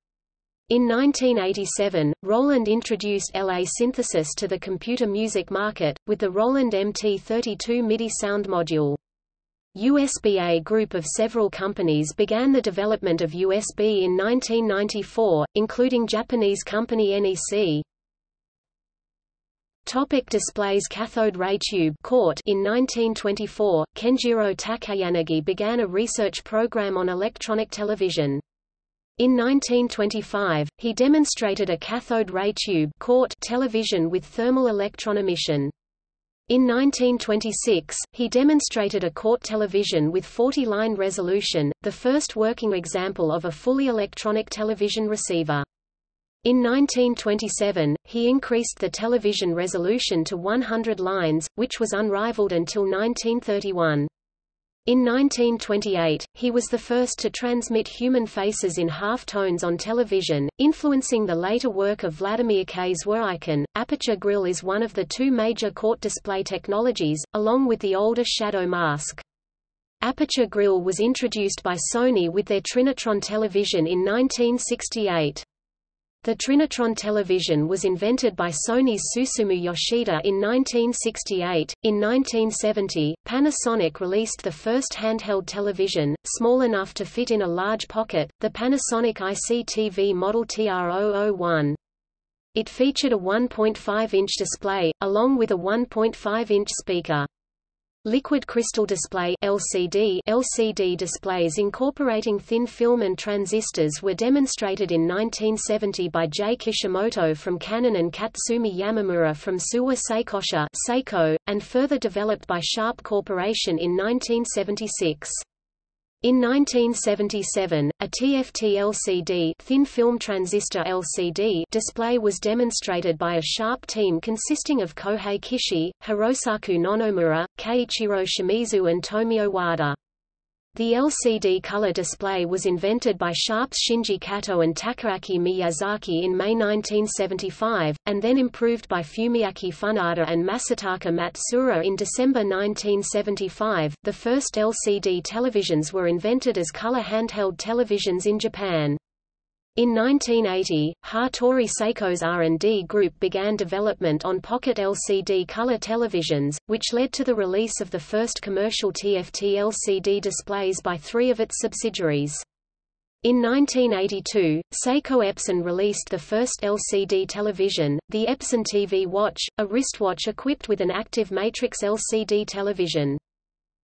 In nineteen eighty-seven, Roland introduced L A synthesis to the computer music market, with the Roland M T thirty-two MIDI sound module. U S B A group of several companies began the development of U S B in nineteen ninety-four, including Japanese company N E C. Topic displays. Cathode ray tube court. In nineteen twenty-four, Kenjiro Takayanagi began a research program on electronic television. In nineteen twenty-five, he demonstrated a cathode ray tube court television with thermal electron emission. In nineteen twenty-six, he demonstrated a court television with forty-line resolution, the first working example of a fully electronic television receiver. In nineteen twenty-seven, he increased the television resolution to one hundred lines, which was unrivaled until nineteen thirty-one. In nineteen twenty-eight, he was the first to transmit human faces in half-tones on television, influencing the later work of Vladimir K Zwerikhin. Aperture grille is one of the two major court display technologies, along with the older shadow mask. Aperture grille was introduced by Sony with their Trinitron television in nineteen sixty-eight. The Trinitron television was invented by Sony's Susumu Yoshida in nineteen sixty-eight. In nineteen seventy, Panasonic released the first handheld television, small enough to fit in a large pocket, the Panasonic I C T V model T R zero zero one. It featured a one point five inch display, along with a one point five inch speaker. Liquid crystal display L C D L C D displays incorporating thin film and transistors were demonstrated in nineteen seventy by J. Kishimoto from Canon and Katsumi Yamamura from Suwa Seikosha Seiko, and further developed by Sharp Corporation in nineteen seventy-six. In nineteen seventy-seven, a T F T L C D thin film transistor L C D display was demonstrated by a Sharp team consisting of Kohei Kishi, Hirosaku Nonomura, Keiichiro Shimizu and Tomio Wada. The L C D color display was invented by Sharp's Shinji Kato and Takaaki Miyazaki in May nineteen seventy-five, and then improved by Fumiaki Funada and Masataka Matsura in December nineteen seventy-five. The first L C D televisions were invented as color handheld televisions in Japan. In nineteen eighty, Hattori Seiko's R and D group began development on pocket L C D color televisions, which led to the release of the first commercial T F T L C D displays by three of its subsidiaries. In nineteen eighty-two, Seiko Epson released the first L C D television, the Epson T V Watch, a wristwatch equipped with an active matrix L C D television.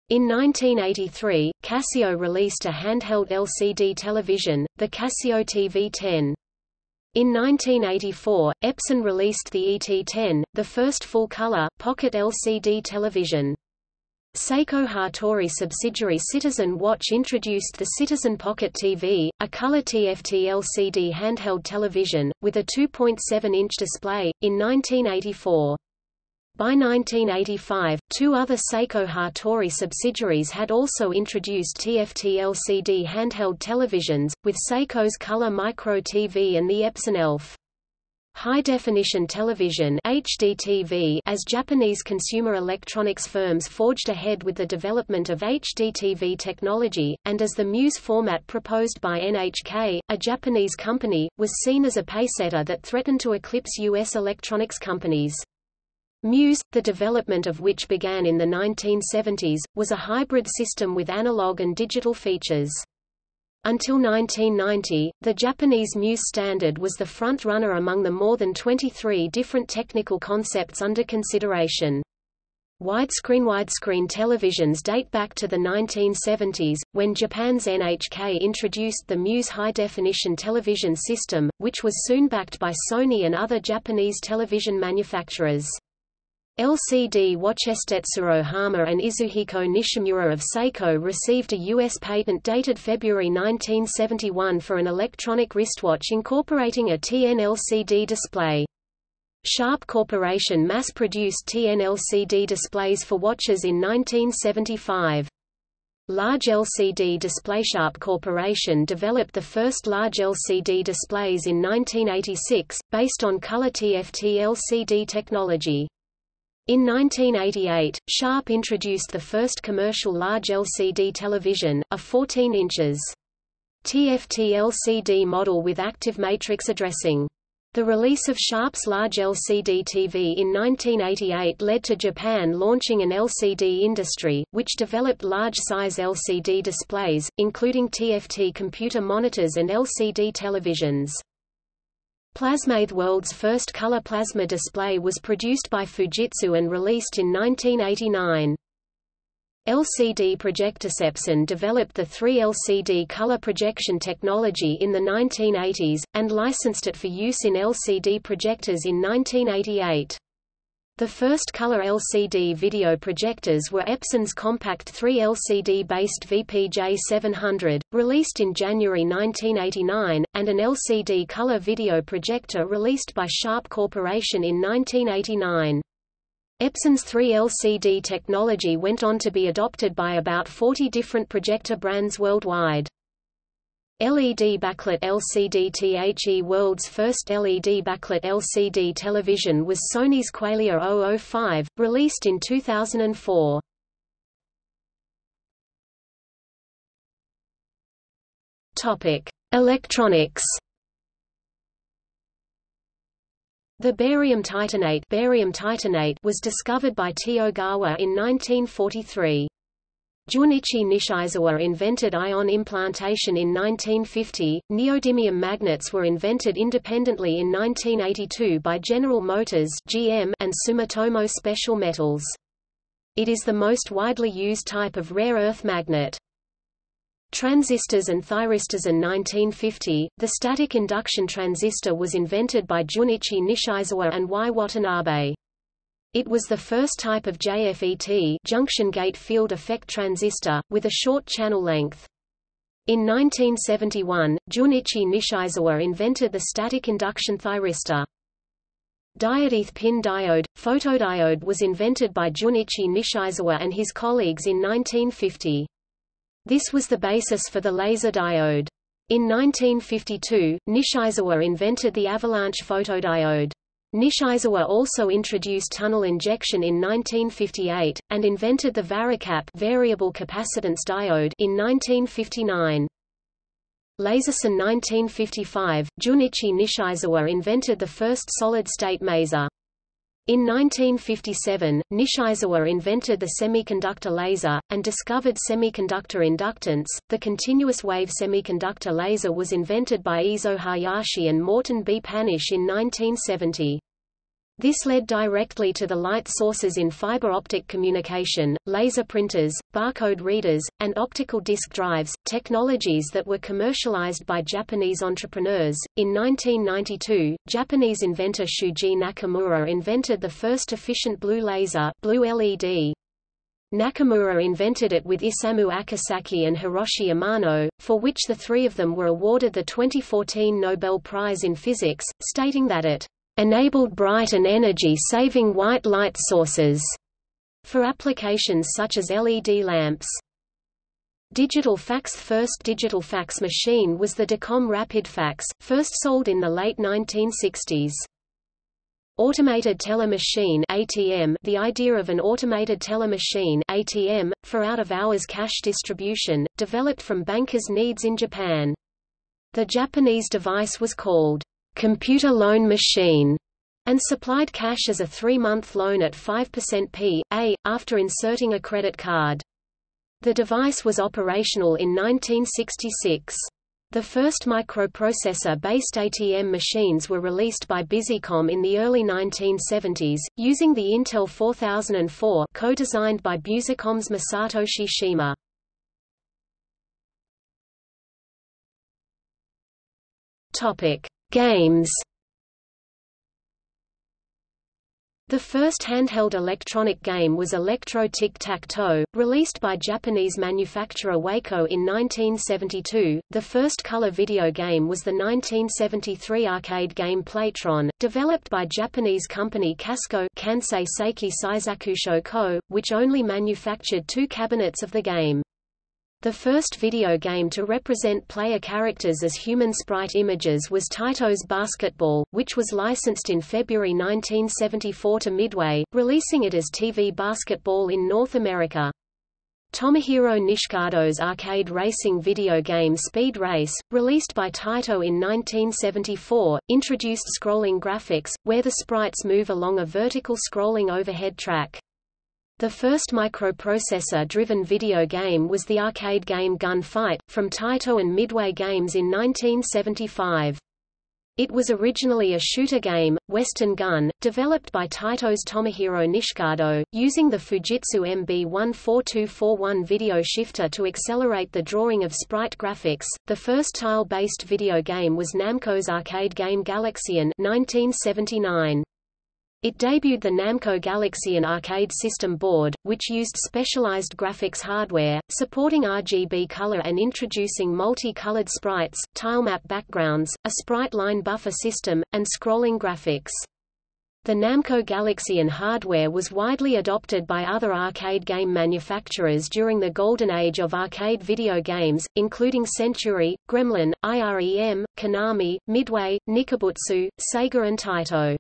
In nineteen eighty-three, Casio released a handheld L C D television, the Casio T V ten. In nineteen eighty-four, Epson released the E T ten, the first full-color, pocket L C D television. Seiko Hattori subsidiary Citizen Watch introduced the Citizen Pocket T V, a color T F T L C D handheld television, with a two point seven inch display, in nineteen eighty-four. By nineteen eighty-five, two other Seiko Hattori subsidiaries had also introduced T F T L C D handheld televisions, with Seiko's Color Micro T V and the Epson E L F. High-definition television H D T V, as Japanese consumer electronics firms forged ahead with the development of H D T V technology, and as the MUSE format proposed by N H K, a Japanese company, was seen as a pacesetter that threatened to eclipse U S electronics companies. MUSE, the development of which began in the nineteen seventies, was a hybrid system with analog and digital features. Until nineteen ninety, the Japanese MUSE standard was the front-runner among the more than twenty-three different technical concepts under consideration. Widescreen Widescreen televisions date back to the nineteen seventies, when Japan's N H K introduced the MUSE high-definition television system, which was soon backed by Sony and other Japanese television manufacturers. L C D watches Tetsuro Hama and Izuhiko Nishimura of Seiko received a U S patent dated February nineteen seventy-one for an electronic wristwatch incorporating a T N L C D display. Sharp Corporation mass-produced T N L C D displays for watches in nineteen seventy-five. Large L C D display Sharp Corporation developed the first large L C D displays in nineteen eighty-six, based on color T F T L C D technology. In nineteen eighty-eight, Sharp introduced the first commercial large L C D television, a fourteen inches T F T L C D model with active matrix addressing. The release of Sharp's large L C D T V in nineteen eighty-eight led to Japan launching an L C D industry, which developed large-size L C D displays, including T F T computer monitors and L C D televisions. Plasmathe World's first color plasma display was produced by Fujitsu and released in nineteen eighty-nine. L C D Projectorception developed the three L C D color projection technology in the nineteen eighties, and licensed it for use in L C D projectors in nineteen eighty-eight. The first color L C D video projectors were Epson's compact three L C D-based V P J seven hundred, released in January nineteen eighty-nine, and an L C D color video projector released by Sharp Corporation in nineteen eighty-nine. Epson's three L C D technology went on to be adopted by about forty different projector brands worldwide. L E D backlit L C D The world's first L E D backlit L C D television was Sony's Qualia double oh five, released in two thousand four. Topic: Electronics. The barium titanate, barium titanate was discovered by Toyogawa in nineteen forty-three. Junichi Nishizawa invented ion implantation in nineteen fifty, neodymium magnets were invented independently in nineteen eighty-two by General Motors G M and Sumitomo Special Metals. It is the most widely used type of rare earth magnet. Transistors and thyristors. In nineteen fifty, the static induction transistor was invented by Junichi Nishizawa and Y. Watanabe. It was the first type of J F E T junction gate field effect transistor, with a short channel length. In nineteen seventy-one, Junichi Nishizawa invented the static induction thyristor. Diethyl pin diode, photodiode, was invented by Junichi Nishizawa and his colleagues in nineteen fifty. This was the basis for the laser diode. In nineteen fifty-two, Nishizawa invented the avalanche photodiode. Nishizawa also introduced tunnel injection in nineteen fifty-eight, and invented the varicap variable capacitance diode in nineteen fifty-nine. Lasers. In nineteen fifty-five, Junichi Nishizawa invented the first solid-state maser. In nineteen fifty-seven, Nishizawa invented the semiconductor laser, and discovered semiconductor inductance. The continuous wave semiconductor laser was invented by Izo Hayashi and Morton B. Panish in nineteen seventy. This led directly to the light sources in fiber optic communication, laser printers, barcode readers, and optical disk drives, technologies that were commercialized by Japanese entrepreneurs. In nineteen ninety-two, Japanese inventor Shuji Nakamura invented the first efficient blue laser, blue L E D. Nakamura invented it with Isamu Akasaki and Hiroshi Amano, for which the three of them were awarded the twenty fourteen Nobel Prize in Physics, stating that it enabled bright and energy-saving white light sources for applications such as L E D lamps. Digital fax. The first digital fax machine was the Dacom Rapid Fax, first sold in the late nineteen sixties. Automated teller machine (A T M). The idea of an automated teller machine (A T M) for out-of-hours cash distribution developed from bankers' needs in Japan. The Japanese device was called computer loan machine and supplied cash as a three-month loan at five percent P A, after inserting a credit card. The device was operational in nineteen sixty-six. The first microprocessor-based A T M machines were released by Busicom in the early nineteen seventies, using the Intel four thousand four, co-designed by Busicom's Masatoshi Shima. Topic: Games. The first handheld electronic game was Electro Tic-Tac-Toe, released by Japanese manufacturer Waco in nineteen seventy-two. The first color video game was the nineteen seventy-three arcade game Playtron, developed by Japanese company Casco Kansei Seiki Seizakusho Co., which only manufactured two cabinets of the game. The first video game to represent player characters as human sprite images was Taito's Basketball, which was licensed in February nineteen seventy-four to Midway, releasing it as T V Basketball in North America. Tomohiro Nishikado's arcade racing video game Speed Race, released by Taito in nineteen seventy-four, introduced scrolling graphics, where the sprites move along a vertical scrolling overhead track. The first microprocessor-driven video game was the arcade game Gunfight, from Taito and Midway Games in nineteen seventy-five. It was originally a shooter game, Western Gun, developed by Taito's Tomohiro Nishikado, using the Fujitsu M B one four two four one video shifter to accelerate the drawing of sprite graphics. The first tile-based video game was Namco's arcade game Galaxian nineteen seventy-nine. It debuted the Namco Galaxian arcade system board, which used specialized graphics hardware, supporting R G B color and introducing multi-colored sprites, tilemap backgrounds, a sprite line buffer system, and scrolling graphics. The Namco Galaxian hardware was widely adopted by other arcade game manufacturers during the golden age of arcade video games, including Century, Gremlin, I R E M, Konami, Midway, Nikobutsu, Sega and Taito.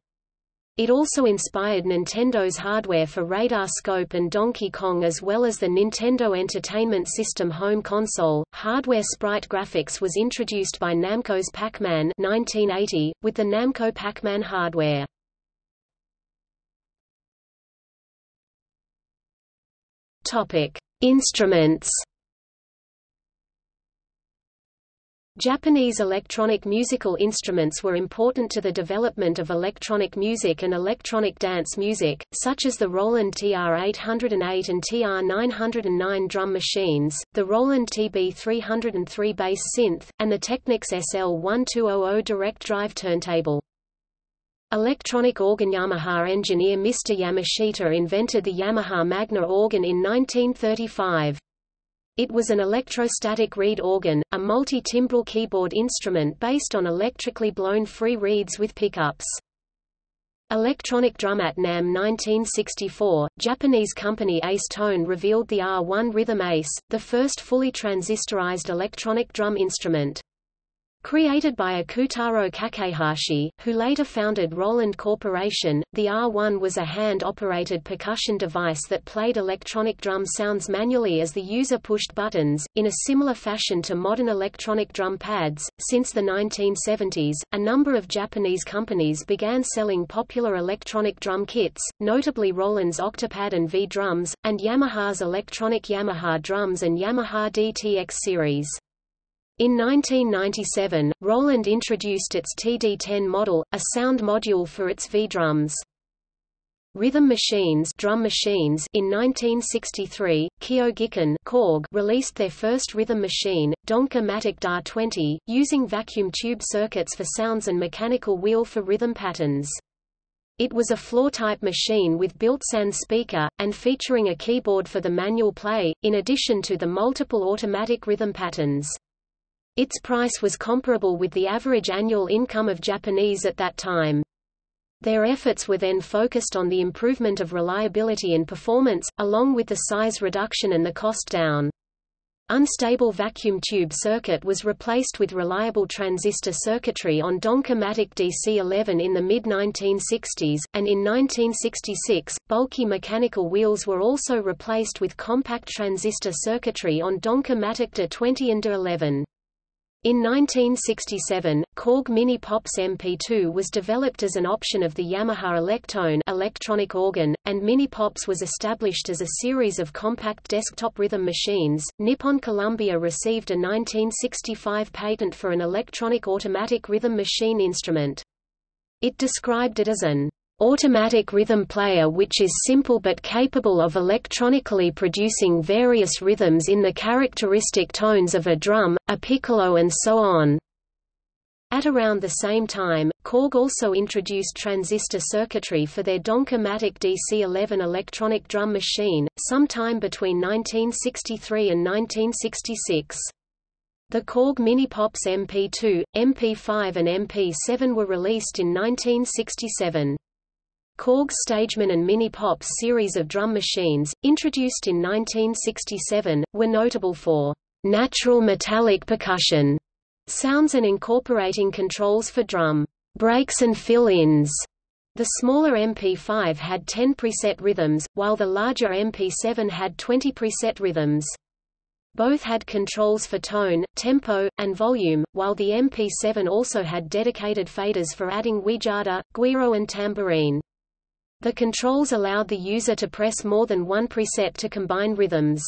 It also inspired Nintendo's hardware for Radar Scope and Donkey Kong, as well as the Nintendo Entertainment System home console. Hardware sprite graphics was introduced by Namco's Pac-Man nineteen eighty, with the Namco Pac-Man hardware. Topic: Instruments. Japanese electronic musical instruments were important to the development of electronic music and electronic dance music, such as the Roland T R eight oh eight and T R nine oh nine drum machines, the Roland T B three oh three bass synth, and the Technics S L twelve hundred direct drive turntable. Electronic organ Yamaha engineer Mister Yamashita invented the Yamaha Magna organ in nineteen thirty-five. It was an electrostatic reed organ, a multi-timbral keyboard instrument based on electrically blown free reeds with pickups. Electronic drum. At NAMM nineteen sixty-four, Japanese company Ace Tone revealed the R one Rhythm Ace, the first fully transistorized electronic drum instrument. Created by Akutaro Kakehashi, who later founded Roland Corporation, the R one was a hand-operated percussion device that played electronic drum sounds manually as the user pushed buttons, in a similar fashion to modern electronic drum pads. Since the nineteen seventies, a number of Japanese companies began selling popular electronic drum kits, notably Roland's Octopad and V drums, and Yamaha's electronic Yamaha drums and Yamaha D T X series. In nineteen ninety-seven, Roland introduced its T D ten model, a sound module for its V-drums. Rhythm Machines, drum machines. In nineteen sixty-three, Kyogikan Korg released their first rhythm machine, Donka-matic D A R twenty, using vacuum tube circuits for sounds and mechanical wheel for rhythm patterns. It was a floor-type machine with built-in speaker, and featuring a keyboard for the manual play, in addition to the multiple automatic rhythm patterns. Its price was comparable with the average annual income of Japanese at that time. Their efforts were then focused on the improvement of reliability and performance, along with the size reduction and the cost down. Unstable vacuum tube circuit was replaced with reliable transistor circuitry on Donka-matic D C eleven in the mid nineteen sixties, and in nineteen sixty-six, bulky mechanical wheels were also replaced with compact transistor circuitry on Donka-matic D A R twenty and D A R eleven. In nineteen sixty-seven, Korg Mini Pops M P two was developed as an option of the Yamaha Electone electronic organ, and Mini Pops was established as a series of compact desktop rhythm machines. Nippon Columbia received a nineteen sixty-five patent for an electronic automatic rhythm machine instrument. It described it as an automatic rhythm player which is simple but capable of electronically producing various rhythms in the characteristic tones of a drum, a piccolo and so on. At around the same time, Korg also introduced transistor circuitry for their Donka-matic D C eleven electronic drum machine, sometime between nineteen sixty-three and nineteen sixty-six. The Korg Mini Pops M P two, M P five and M P seven were released in nineteen sixty-seven. Korg's Stageman and Mini Pops series of drum machines, introduced in nineteen sixty-seven, were notable for natural metallic percussion sounds and incorporating controls for drum breaks and fill-ins. The smaller M P five had ten preset rhythms, while the larger M P seven had twenty preset rhythms. Both had controls for tone, tempo, and volume, while the M P seven also had dedicated faders for adding wijada, guiro and tambourine. The controls allowed the user to press more than one preset to combine rhythms.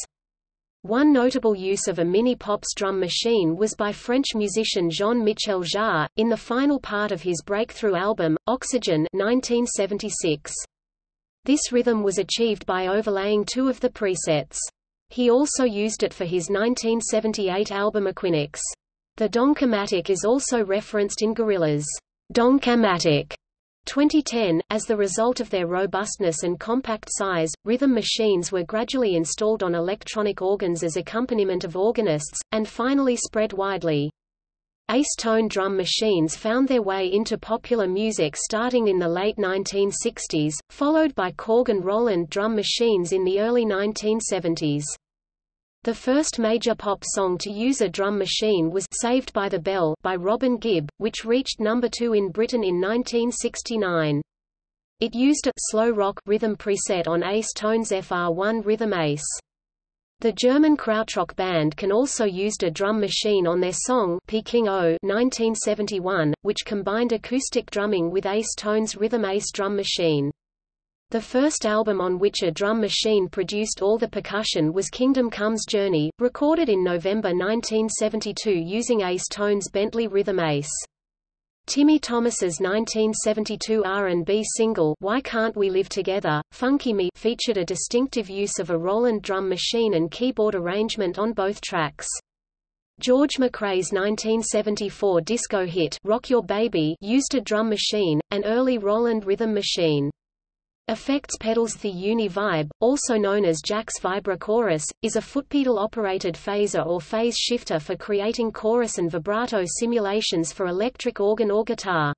One notable use of a Mini Pops drum machine was by French musician Jean-Michel Jarre, in the final part of his breakthrough album, Oxygen nineteen seventy-six. This rhythm was achieved by overlaying two of the presets. He also used it for his nineteen seventy-eight album Equinix. The Donka-matic is also referenced in Gorilla's Donka-matic twenty ten. As the result of their robustness and compact size, rhythm machines were gradually installed on electronic organs as accompaniment of organists, and finally spread widely. Ace Tone drum machines found their way into popular music starting in the late nineteen sixties, followed by Korg and Roland drum machines in the early nineteen seventies. The first major pop song to use a drum machine was Saved by the Bell by Robin Gibb, which reached number two in Britain in nineteen sixty-nine. It used a slow rock rhythm preset on Ace Tone's F R one Rhythm Ace. The German Krautrock band can also used a drum machine on their song Peking O nineteen seventy-one, which combined acoustic drumming with Ace Tone's Rhythm Ace drum machine. The first album on which a drum machine produced all the percussion was Kingdom Come's Journey, recorded in November nineteen seventy-two using Ace Tone's Bentley Rhythm Ace. Timmy Thomas's nineteen seventy-two R and B single Why Can't We Live Together, Funky Me, featured a distinctive use of a Roland drum machine and keyboard arrangement on both tracks. George McRae's nineteen seventy-four disco hit Rock Your Baby used a drum machine, an early Roland rhythm machine. Effects pedals. The Uni-Vibe, also known as Jack's Vibra-Chorus, is a footpedal-operated phaser or phase shifter for creating chorus and vibrato simulations for electric organ or guitar.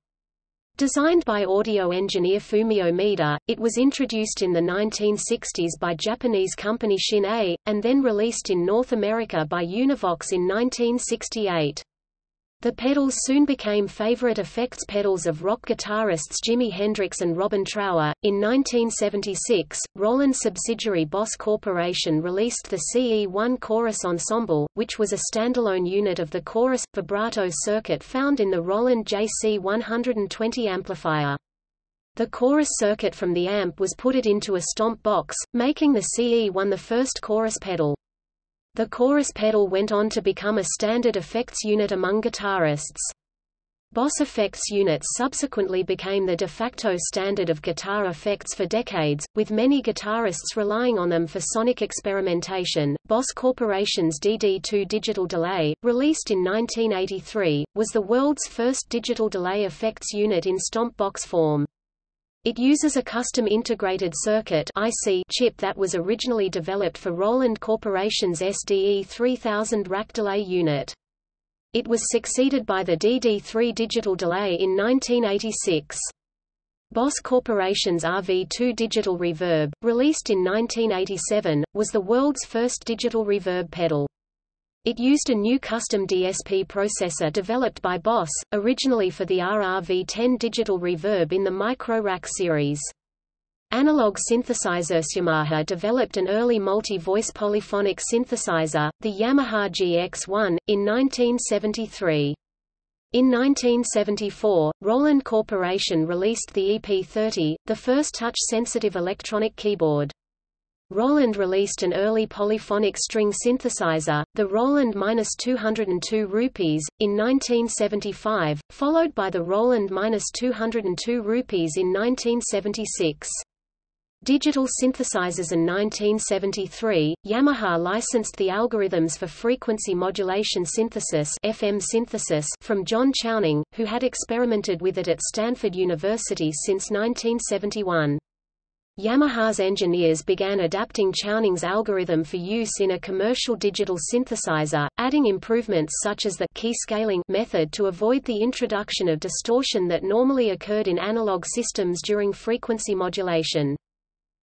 Designed by audio engineer Fumio Maeda, it was introduced in the nineteen sixties by Japanese company Shin-Ei, and then released in North America by Univox in nineteen sixty-eight. The pedals soon became favorite effects pedals of rock guitarists Jimi Hendrix and Robin Trower. In nineteen seventy-six, Roland subsidiary Boss Corporation released the C E one Chorus Ensemble, which was a standalone unit of the chorus vibrato circuit found in the Roland J C one twenty amplifier. The chorus circuit from the amp was put into a stomp box, making the C E one the first chorus pedal. The chorus pedal went on to become a standard effects unit among guitarists. Boss effects units subsequently became the de facto standard of guitar effects for decades, with many guitarists relying on them for sonic experimentation. Boss Corporation's D D two Digital Delay, released in nineteen eighty-three, was the world's first digital delay effects unit in stomp box form. It uses a custom integrated circuit I C chip that was originally developed for Roland Corporation's S D E three thousand rack delay unit. It was succeeded by the D D three digital delay in nineteen eighty-six. Boss Corporation's R V two digital reverb, released in nineteen eighty-seven, was the world's first digital reverb pedal. It used a new custom D S P processor developed by Boss, originally for the R R V ten digital reverb in the Micro Rack series. Analog synthesizer. Yamaha developed an early multi-voice polyphonic synthesizer, the Yamaha G X one, in nineteen seventy-three. In nineteen seventy-four, Roland Corporation released the E P thirty, the first touch-sensitive electronic keyboard. Roland released an early polyphonic string synthesizer, the Roland minus two hundred two Rupees, in nineteen seventy-five, followed by the Roland minus two hundred two Rupees in nineteen seventy-six. Digital synthesizers. In nineteen seventy-three, Yamaha licensed the algorithms for frequency modulation synthesis (F M synthesis) from John Chowning, who had experimented with it at Stanford University since nineteen seventy-one. Yamaha's engineers began adapting Chowning's algorithm for use in a commercial digital synthesizer, adding improvements such as the key scaling method to avoid the introduction of distortion that normally occurred in analog systems during frequency modulation.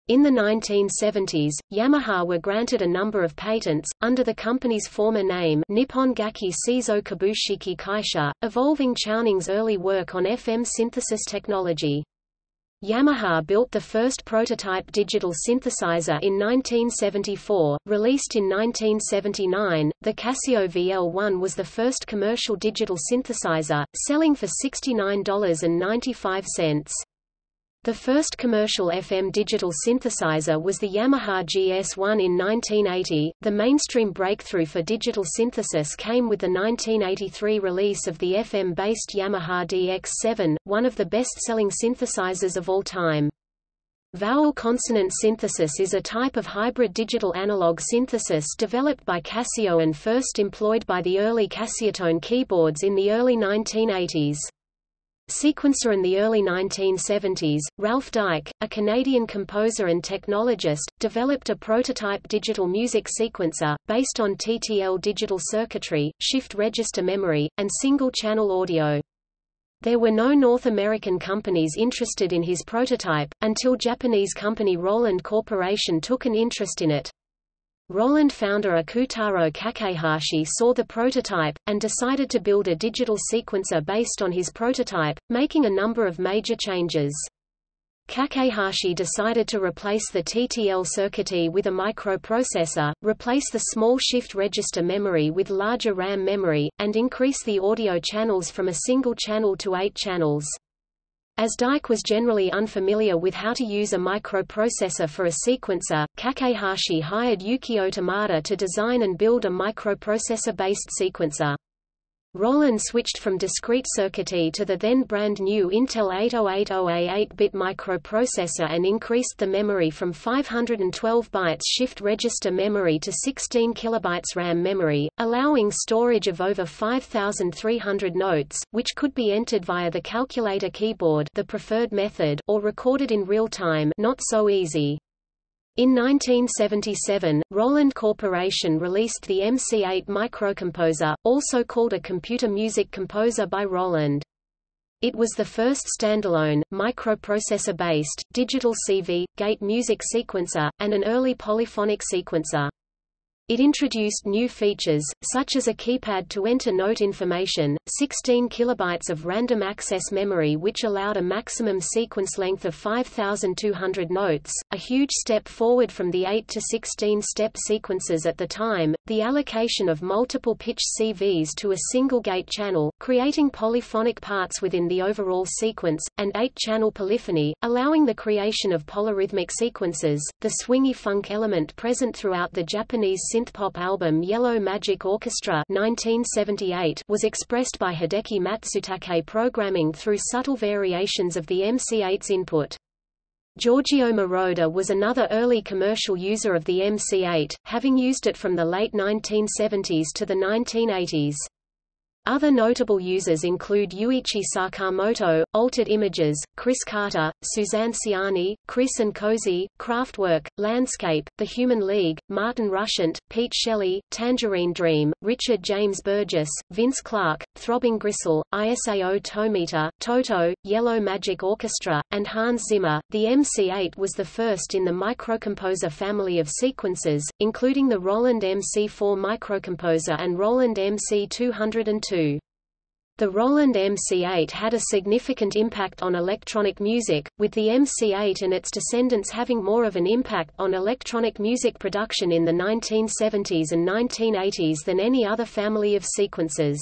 In the nineteen seventies, Yamaha were granted a number of patents, under the company's former name Nippon Gakki Seizo Kabushiki Kaisha, evolving Chowning's early work on F M synthesis technology. Yamaha built the first prototype digital synthesizer in nineteen seventy-four. Released in nineteen seventy-nine, the Casio V L one was the first commercial digital synthesizer, selling for sixty-nine dollars and ninety-five cents. The first commercial F M digital synthesizer was the Yamaha G S one in nineteen eighty. The mainstream breakthrough for digital synthesis came with the nineteen eighty-three release of the F M-based Yamaha D X seven, one of the best-selling synthesizers of all time. Vowel-consonant synthesis is a type of hybrid digital analog synthesis developed by Casio and first employed by the early Casiotone keyboards in the early nineteen eighties. Sequencer. In the early nineteen seventies, Ralph Dyke, a Canadian composer and technologist, developed a prototype digital music sequencer, based on T T L digital circuitry, shift register memory, and single-channel audio. There were no North American companies interested in his prototype, until Japanese company Roland Corporation took an interest in it. Roland founder Akutaro Kakehashi saw the prototype, and decided to build a digital sequencer based on his prototype, making a number of major changes. Kakehashi decided to replace the T T L circuitry with a microprocessor, replace the small shift register memory with larger RAM memory, and increase the audio channels from a single channel to eight channels. As Dike was generally unfamiliar with how to use a microprocessor for a sequencer, Kakehashi hired Yukio Tamada to design and build a microprocessor-based sequencer. Roland switched from discrete circuitry to the then brand-new Intel eight oh eight oh A eight-bit microprocessor and increased the memory from five hundred twelve bytes shift register memory to sixteen kilobytes RAM memory, allowing storage of over five thousand three hundred notes, which could be entered via the calculator keyboard, the preferred method, or recorded in real time, not so easy. In nineteen seventy-seven, Roland Corporation released the M C eight Microcomposer, also called a computer music composer by Roland. It was the first standalone, microprocessor-based, digital C V, gate music sequencer, and an early polyphonic sequencer. It introduced new features, such as a keypad to enter note information, sixteen kilobytes of random access memory which allowed a maximum sequence length of five thousand two hundred notes, a huge step forward from the eight to sixteen step sequences at the time, the allocation of multiple pitch C Vs to a single gate channel, creating polyphonic parts within the overall sequence, and eight-channel polyphony, allowing the creation of polyrhythmic sequences, the swingy funk element present throughout the Japanese synthpop album Yellow Magic Orchestra nineteen seventy-eight was expressed by Hideki Matsutake programming through subtle variations of the M C eight's input. Giorgio Moroder was another early commercial user of the M C eight, having used it from the late nineteen seventies to the nineteen eighties. Other notable users include Yuichi Sakamoto, Altered Images, Chris Carter, Suzanne Ciani, Chris and Cozy, Kraftwerk, Landscape, The Human League, Martin Rushent, Pete Shelley, Tangerine Dream, Richard James Burgess, Vince Clarke, Throbbing Gristle, Isao Tomita, Toto, Yellow Magic Orchestra, and Hans Zimmer. The M C eight was the first in the microcomposer family of sequencers, including the Roland M C four microcomposer and Roland M C two oh two. The Roland M C eight had a significant impact on electronic music, with the M C eight and its descendants having more of an impact on electronic music production in the nineteen seventies and nineteen eighties than any other family of sequences.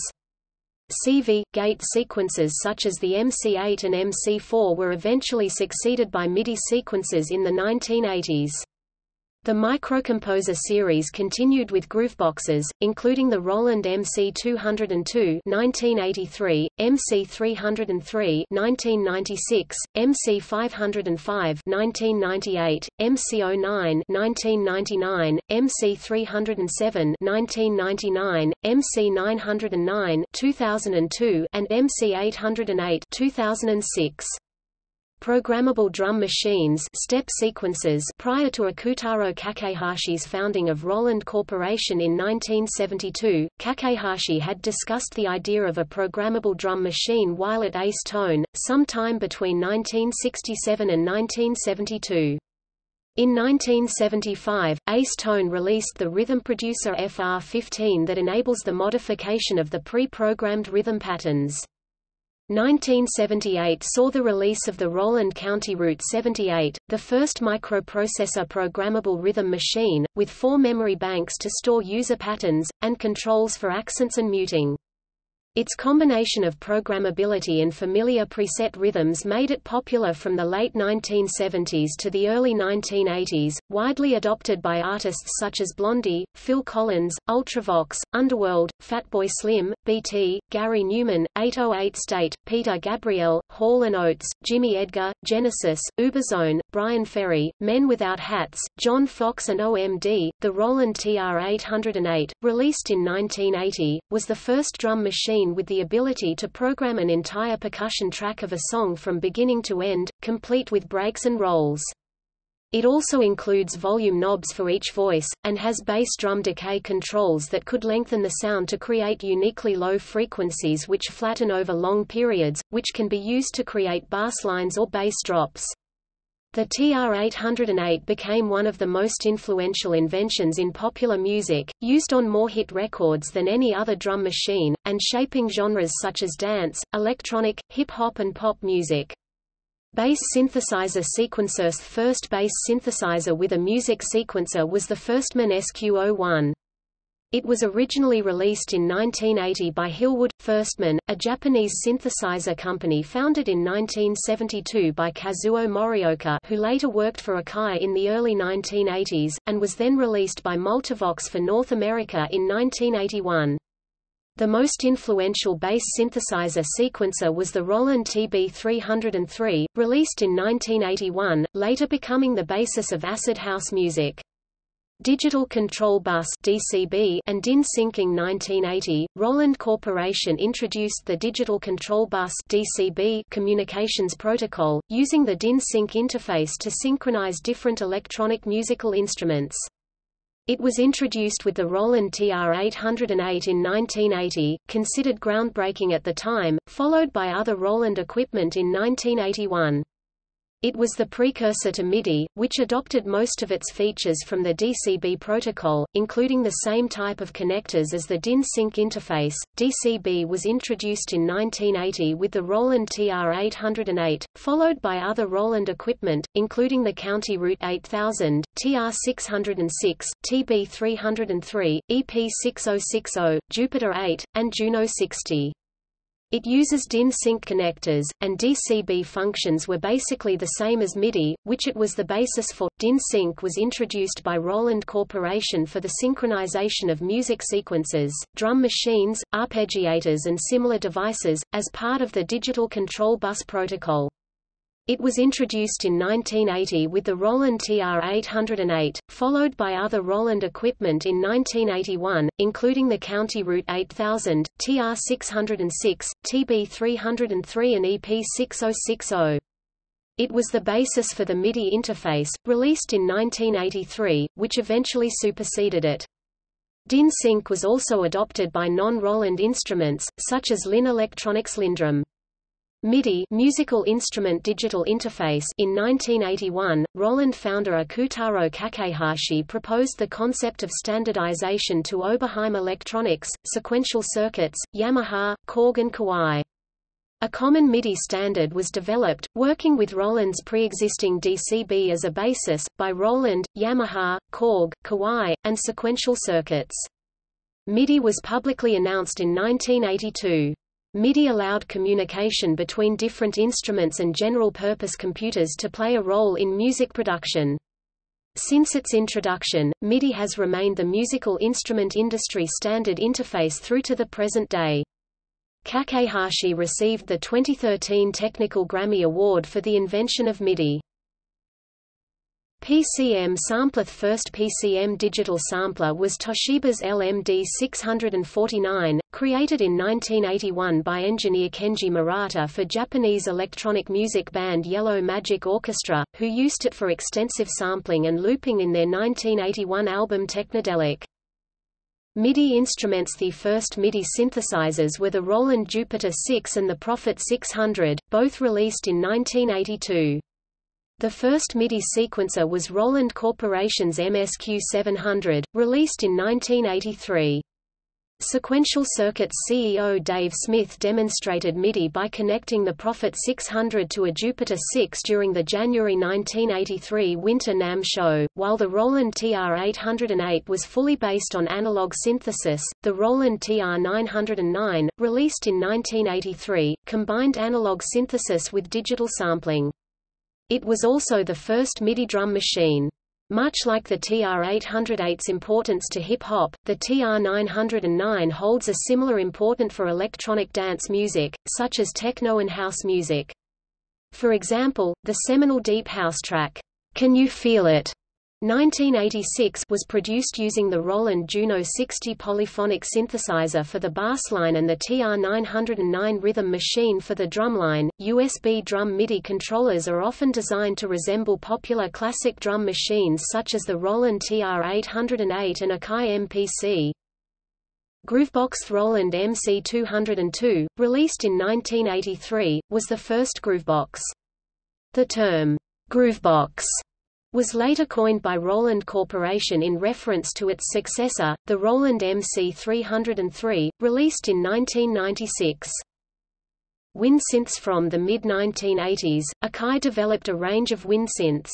C V gate sequences such as the M C eight and M C four were eventually succeeded by MIDI sequences in the nineteen eighties. The Microcomposer series continued with grooveboxes, including the Roland M C two oh two nineteen eighty-three, M C three oh three nineteen ninety-six, M C five oh five nineteen ninety-eight, M C oh nine nineteen ninety-nine, M C three oh seven nineteen ninety-nine, M C nine oh nine two thousand two, and M C eight oh eight two thousand six. Programmable drum machines step sequences prior to Akutaro Kakehashi's founding of Roland Corporation in nineteen seventy-two, Kakehashi had discussed the idea of a programmable drum machine while at Ace Tone, sometime between nineteen sixty-seven and nineteen seventy-two. In nineteen seventy-five, Ace Tone released the rhythm producer F R fifteen that enables the modification of the pre-programmed rhythm patterns. nineteen seventy-eight saw the release of the Roland County Route seventy-eight, the first microprocessor programmable rhythm machine, with four memory banks to store user patterns, and controls for accents and muting. Its combination of programmability and familiar preset rhythms made it popular from the late nineteen seventies to the early nineteen eighties, widely adopted by artists such as Blondie, Phil Collins, Ultravox, Underworld, Fatboy Slim, B T, Gary Newman, eight oh eight State, Peter Gabriel, Hall and Oates, Jimmy Edgar, Genesis, Uberzone, Brian Ferry, Men Without Hats, John Fox and O M D. The Roland T R eight oh eight, released in nineteen eighty, was the first drum machine with the ability to program an entire percussion track of a song from beginning to end, complete with breaks and rolls. It also includes volume knobs for each voice, and has bass drum decay controls that could lengthen the sound to create uniquely low frequencies which flatten over long periods, which can be used to create bass lines or bass drops. The T R eight oh eight became one of the most influential inventions in popular music, used on more hit records than any other drum machine, and shaping genres such as dance, electronic, hip-hop and pop music. Bass synthesizer sequencers. The first bass synthesizer with a music sequencer was the Firstman S Q oh one. It was originally released in nineteen eighty by Hillwood, Firstman, a Japanese synthesizer company founded in nineteen seventy-two by Kazuo Morioka, who later worked for Akai in the early nineteen eighties, and was then released by Multivox for North America in nineteen eighty-one. The most influential bass synthesizer sequencer was the Roland T B three oh three, released in nineteen eighty-one, later becoming the basis of acid house music. Digital Control Bus (D C B) and DIN Sync in nineteen eighty, Roland Corporation introduced the Digital Control Bus (D C B) communications protocol, using the DIN Sync interface to synchronize different electronic musical instruments. It was introduced with the Roland T R eight oh eight in nineteen eighty, considered groundbreaking at the time, followed by other Roland equipment in nineteen eighty-one. It was the precursor to MIDI, which adopted most of its features from the D C B protocol, including the same type of connectors as the DIN Sync interface. D C B was introduced in nineteen eighty with the Roland T R eight oh eight, followed by other Roland equipment, including the County Route eight thousand, T R six oh six, T B three oh three, E P six oh six oh, Jupiter eight, and Juno sixty. It uses DIN Sync connectors, and D C B functions were basically the same as MIDI, which it was the basis for. DIN Sync was introduced by Roland Corporation for the synchronization of music sequences, drum machines, arpeggiators, and similar devices, as part of the Digital Control Bus protocol. It was introduced in nineteen eighty with the Roland T R eight oh eight, followed by other Roland equipment in nineteen eighty-one, including the County Route eight thousand, T R six oh six, T B three oh three, and E P six oh six oh. It was the basis for the MIDI interface, released in nineteen eighty-three, which eventually superseded it. DIN Sync was also adopted by non-Roland instruments, such as Linn Electronics Lindrum. MIDI musical instrument digital interface. In nineteen eighty-one, Roland founder Akutaro Kakehashi proposed the concept of standardization to Oberheim Electronics, sequential circuits, Yamaha, Korg and Kawai. A common MIDI standard was developed, working with Roland's pre-existing D C B as a basis, by Roland, Yamaha, Korg, Kawai, and sequential circuits. MIDI was publicly announced in nineteen eighty-two. MIDI allowed communication between different instruments and general-purpose computers to play a role in music production. Since its introduction, MIDI has remained the musical instrument industry standard interface through to the present day. Kakehashi received the twenty thirteen Technical Grammy Award for the invention of MIDI. P C M sampler. The first P C M digital sampler was Toshiba's L M D six forty-nine, created in nineteen eighty-one by engineer Kenji Murata for Japanese electronic music band Yellow Magic Orchestra, who used it for extensive sampling and looping in their nineteen eighty-one album Technodelic. MIDI instruments. The first MIDI synthesizers were the Roland Jupiter six and the Prophet six hundred, both released in nineteen eighty-two. The first MIDI sequencer was Roland Corporation's M S Q seven hundred, released in nineteen eighty-three. Sequential Circuits C E O Dave Smith demonstrated MIDI by connecting the Prophet six hundred to a Jupiter six during the January nineteen eighty-three Winter NAMM show. While the Roland T R eight oh eight was fully based on analog synthesis, the Roland T R nine oh nine, released in nineteen eighty-three, combined analog synthesis with digital sampling. It was also the first MIDI drum machine. Much like the T R eight oh eight's importance to hip-hop, the T R nine oh nine holds a similar importance for electronic dance music, such as techno and house music. For example, the seminal deep house track, "Can You Feel It?" nineteen eighty-six was produced using the Roland Juno sixty polyphonic synthesizer for the bassline and the T R nine oh nine rhythm machine for the drumline. U S B drum MIDI controllers are often designed to resemble popular classic drum machines such as the Roland T R eight oh eight and Akai M P C. Groovebox. The Roland M C two oh two, released in nineteen eighty-three, was the first groovebox. The term, groovebox, was later coined by Roland Corporation in reference to its successor, the Roland M C three oh three, released in nineteen ninety-six. Wind synths. From the mid nineteen eighties, Akai developed a range of wind synths.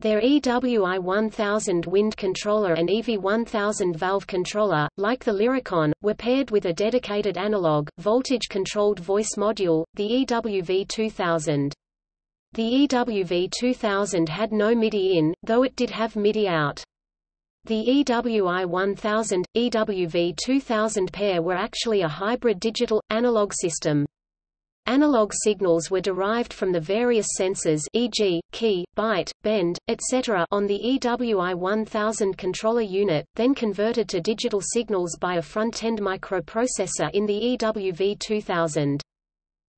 Their E W I one thousand wind controller and E V one thousand valve controller, like the Lyricon, were paired with a dedicated analog, voltage-controlled voice module, the E W V two thousand. The E W V two thousand had no MIDI in, though it did have MIDI out. The E W I one thousand, E W V two thousand pair were actually a hybrid digital, analog system. Analog signals were derived from the various sensors, for example, key, bite, bend, et cetera, on the E W I one thousand controller unit, then converted to digital signals by a front-end microprocessor in the E W V two thousand.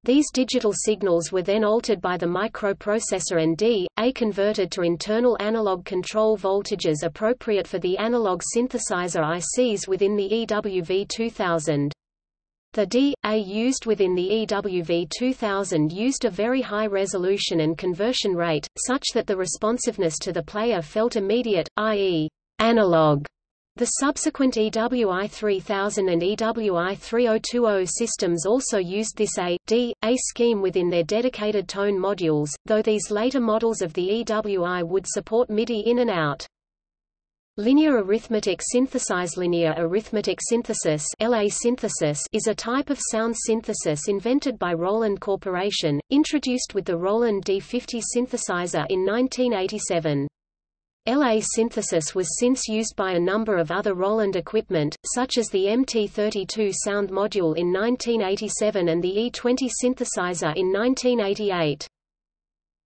These digital signals were then altered by the microprocessor and D A converted to internal analog control voltages appropriate for the analog synthesizer I Cs within the E W V two thousand. The D A used within the E W V two thousand used a very high resolution and conversion rate, such that the responsiveness to the player felt immediate, that is, analog. The subsequent E W I three thousand and E W I three thousand twenty systems also used this A D A scheme within their dedicated tone modules, though these later models of the E W I would support MIDI in and out. Linear arithmetic synthesis. Linear arithmetic synthesis, L A synthesis is a type of sound synthesis invented by Roland Corporation, introduced with the Roland D fifty synthesizer in nineteen eighty-seven. L A synthesis was since used by a number of other Roland equipment, such as the M T thirty-two sound module in nineteen eighty-seven and the E twenty synthesizer in nineteen eighty-eight.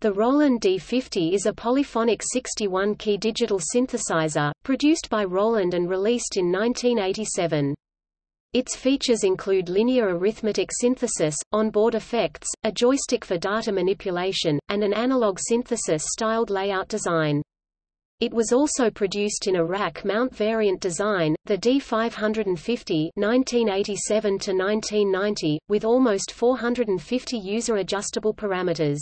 The Roland D fifty is a polyphonic sixty-one key digital synthesizer, produced by Roland and released in nineteen eighty-seven. Its features include linear arithmetic synthesis, onboard effects, a joystick for data manipulation, and an analog synthesis-styled layout design. It was also produced in a rack-mount variant design, the D five fifty nineteen eighty-seven to nineteen ninety, with almost four hundred fifty user-adjustable parameters.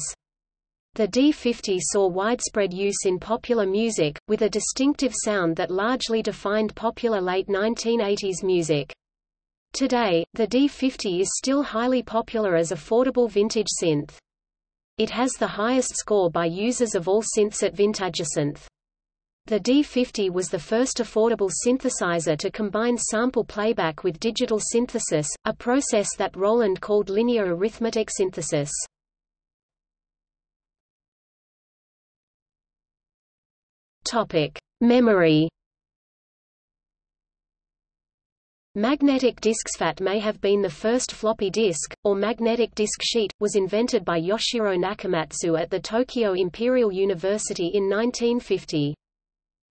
The D fifty saw widespread use in popular music, with a distinctive sound that largely defined popular late nineteen eighties music. Today, the D fifty is still highly popular as affordable vintage synth. It has the highest score by users of all synths at Vintagesynth. The D fifty was the first affordable synthesizer to combine sample playback with digital synthesis, a process that Roland called linear arithmetic synthesis. Memory. Magnetic discs. F A T may have been the first floppy disk, or magnetic disk sheet, was invented by Yoshiro Nakamatsu at the Tokyo Imperial University in nineteen fifty.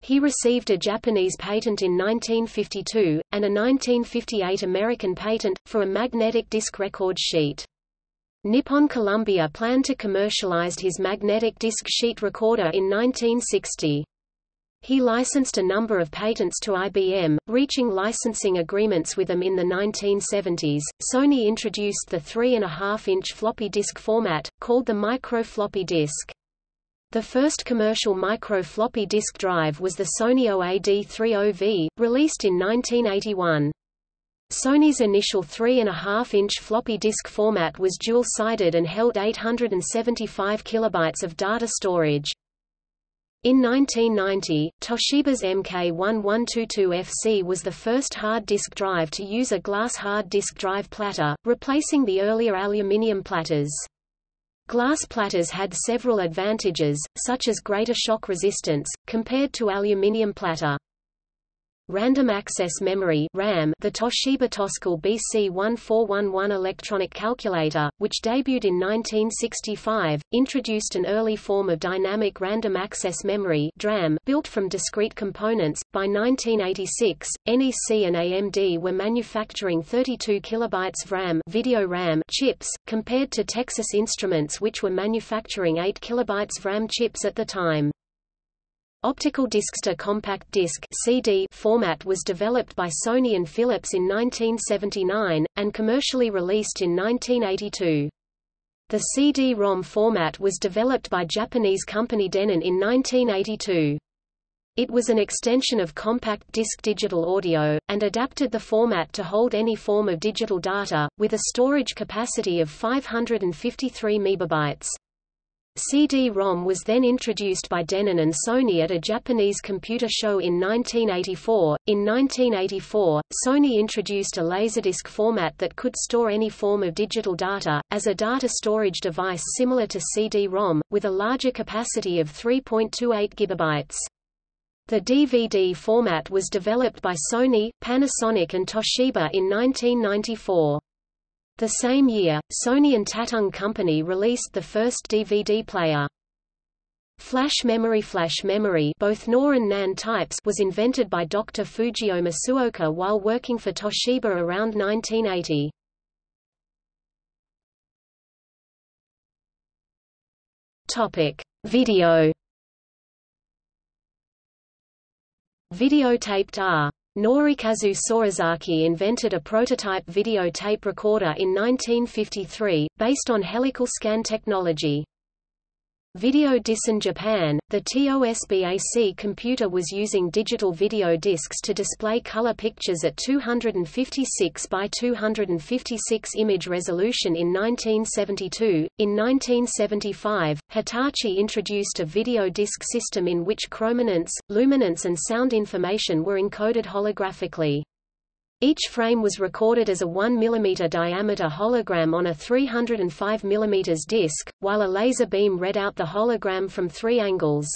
He received a Japanese patent in nineteen fifty-two, and a nineteen fifty-eight American patent, for a magnetic disk record sheet. Nippon Columbia planned to commercialize his magnetic disc sheet recorder in nineteen sixty. He licensed a number of patents to I B M, reaching licensing agreements with them in the nineteen seventies. Sony introduced the three and a half inch floppy disk format, called the micro floppy disk. The first commercial micro floppy disk drive was the Sony O A D thirty V, released in nineteen eighty-one. Sony's initial three and a half inch floppy disk format was dual-sided and held eight hundred seventy-five kilobytes of data storage. In nineteen ninety, Toshiba's M K eleven twenty-two F C was the first hard disk drive to use a glass hard disk drive platter, replacing the earlier aluminium platters. Glass platters had several advantages, such as greater shock resistance, compared to aluminium platter. Random access memory (RAM). The Toshiba Toscal B C one four one one electronic calculator, which debuted in nineteen sixty-five, introduced an early form of dynamic random access memory (D RAM) built from discrete components. By nineteen eighty-six, N E C and A M D were manufacturing thirty-two kilobytes of RAM (video RAM) chips, compared to Texas Instruments, which were manufacturing eight kilobytes of RAM chips at the time. Optical Diskster compact disc (C D) format was developed by Sony and Philips in nineteen seventy-nine, and commercially released in nineteen eighty-two. The C D ROM format was developed by Japanese company Denon in nineteen eighty-two. It was an extension of compact disc digital audio, and adapted the format to hold any form of digital data, with a storage capacity of five hundred fifty-three megabytes. C D ROM was then introduced by Denon and Sony at a Japanese computer show in nineteen eighty-four. In nineteen eighty-four, Sony introduced a Laserdisc format that could store any form of digital data, as a data storage device similar to C D ROM, with a larger capacity of three point two eight gigabytes. The D V D format was developed by Sony, Panasonic and Toshiba in nineteen ninety-four. The same year, Sony and Tatung Company released the first D V D player. Flash memory Flash memory both N O R and N A N types was invented by Doctor Fujioma Suoka while working for Toshiba around nineteen eighty. Video Videotaped R. Norikazu Sorizaki invented a prototype video tape recorder in nineteen fifty-three, based on helical scan technology. Video Disc in Japan, the TOSBAC computer was using digital video discs to display color pictures at two hundred fifty-six by two hundred fifty-six image resolution in nineteen seventy-two. In nineteen seventy-five, Hitachi introduced a video disc system in which chrominance, luminance, and sound information were encoded holographically. Each frame was recorded as a one millimeter diameter hologram on a three hundred five millimeter disc, while a laser beam read out the hologram from three angles.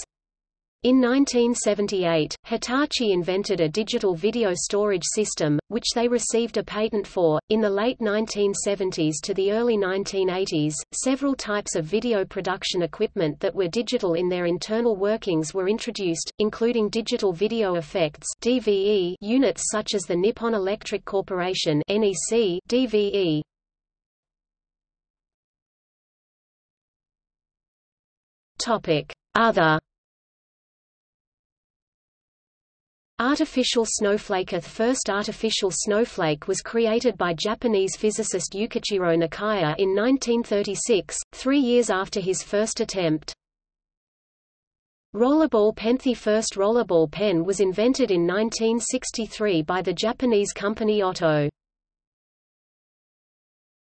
In nineteen seventy-eight, Hitachi invented a digital video storage system, which they received a patent for. In the late nineteen seventies to the early nineteen eighties, several types of video production equipment that were digital in their internal workings were introduced, including digital video effects (D V E) units such as the Nippon Electric Corporation (N E C) D V E. Topic: Other. Artificial snowflake. The first artificial snowflake was created by Japanese physicist Yukichiro Nakaya in nineteen thirty-six, three years after his first attempt. Rollerball pen. The first rollerball pen was invented in nineteen sixty-three by the Japanese company Otto.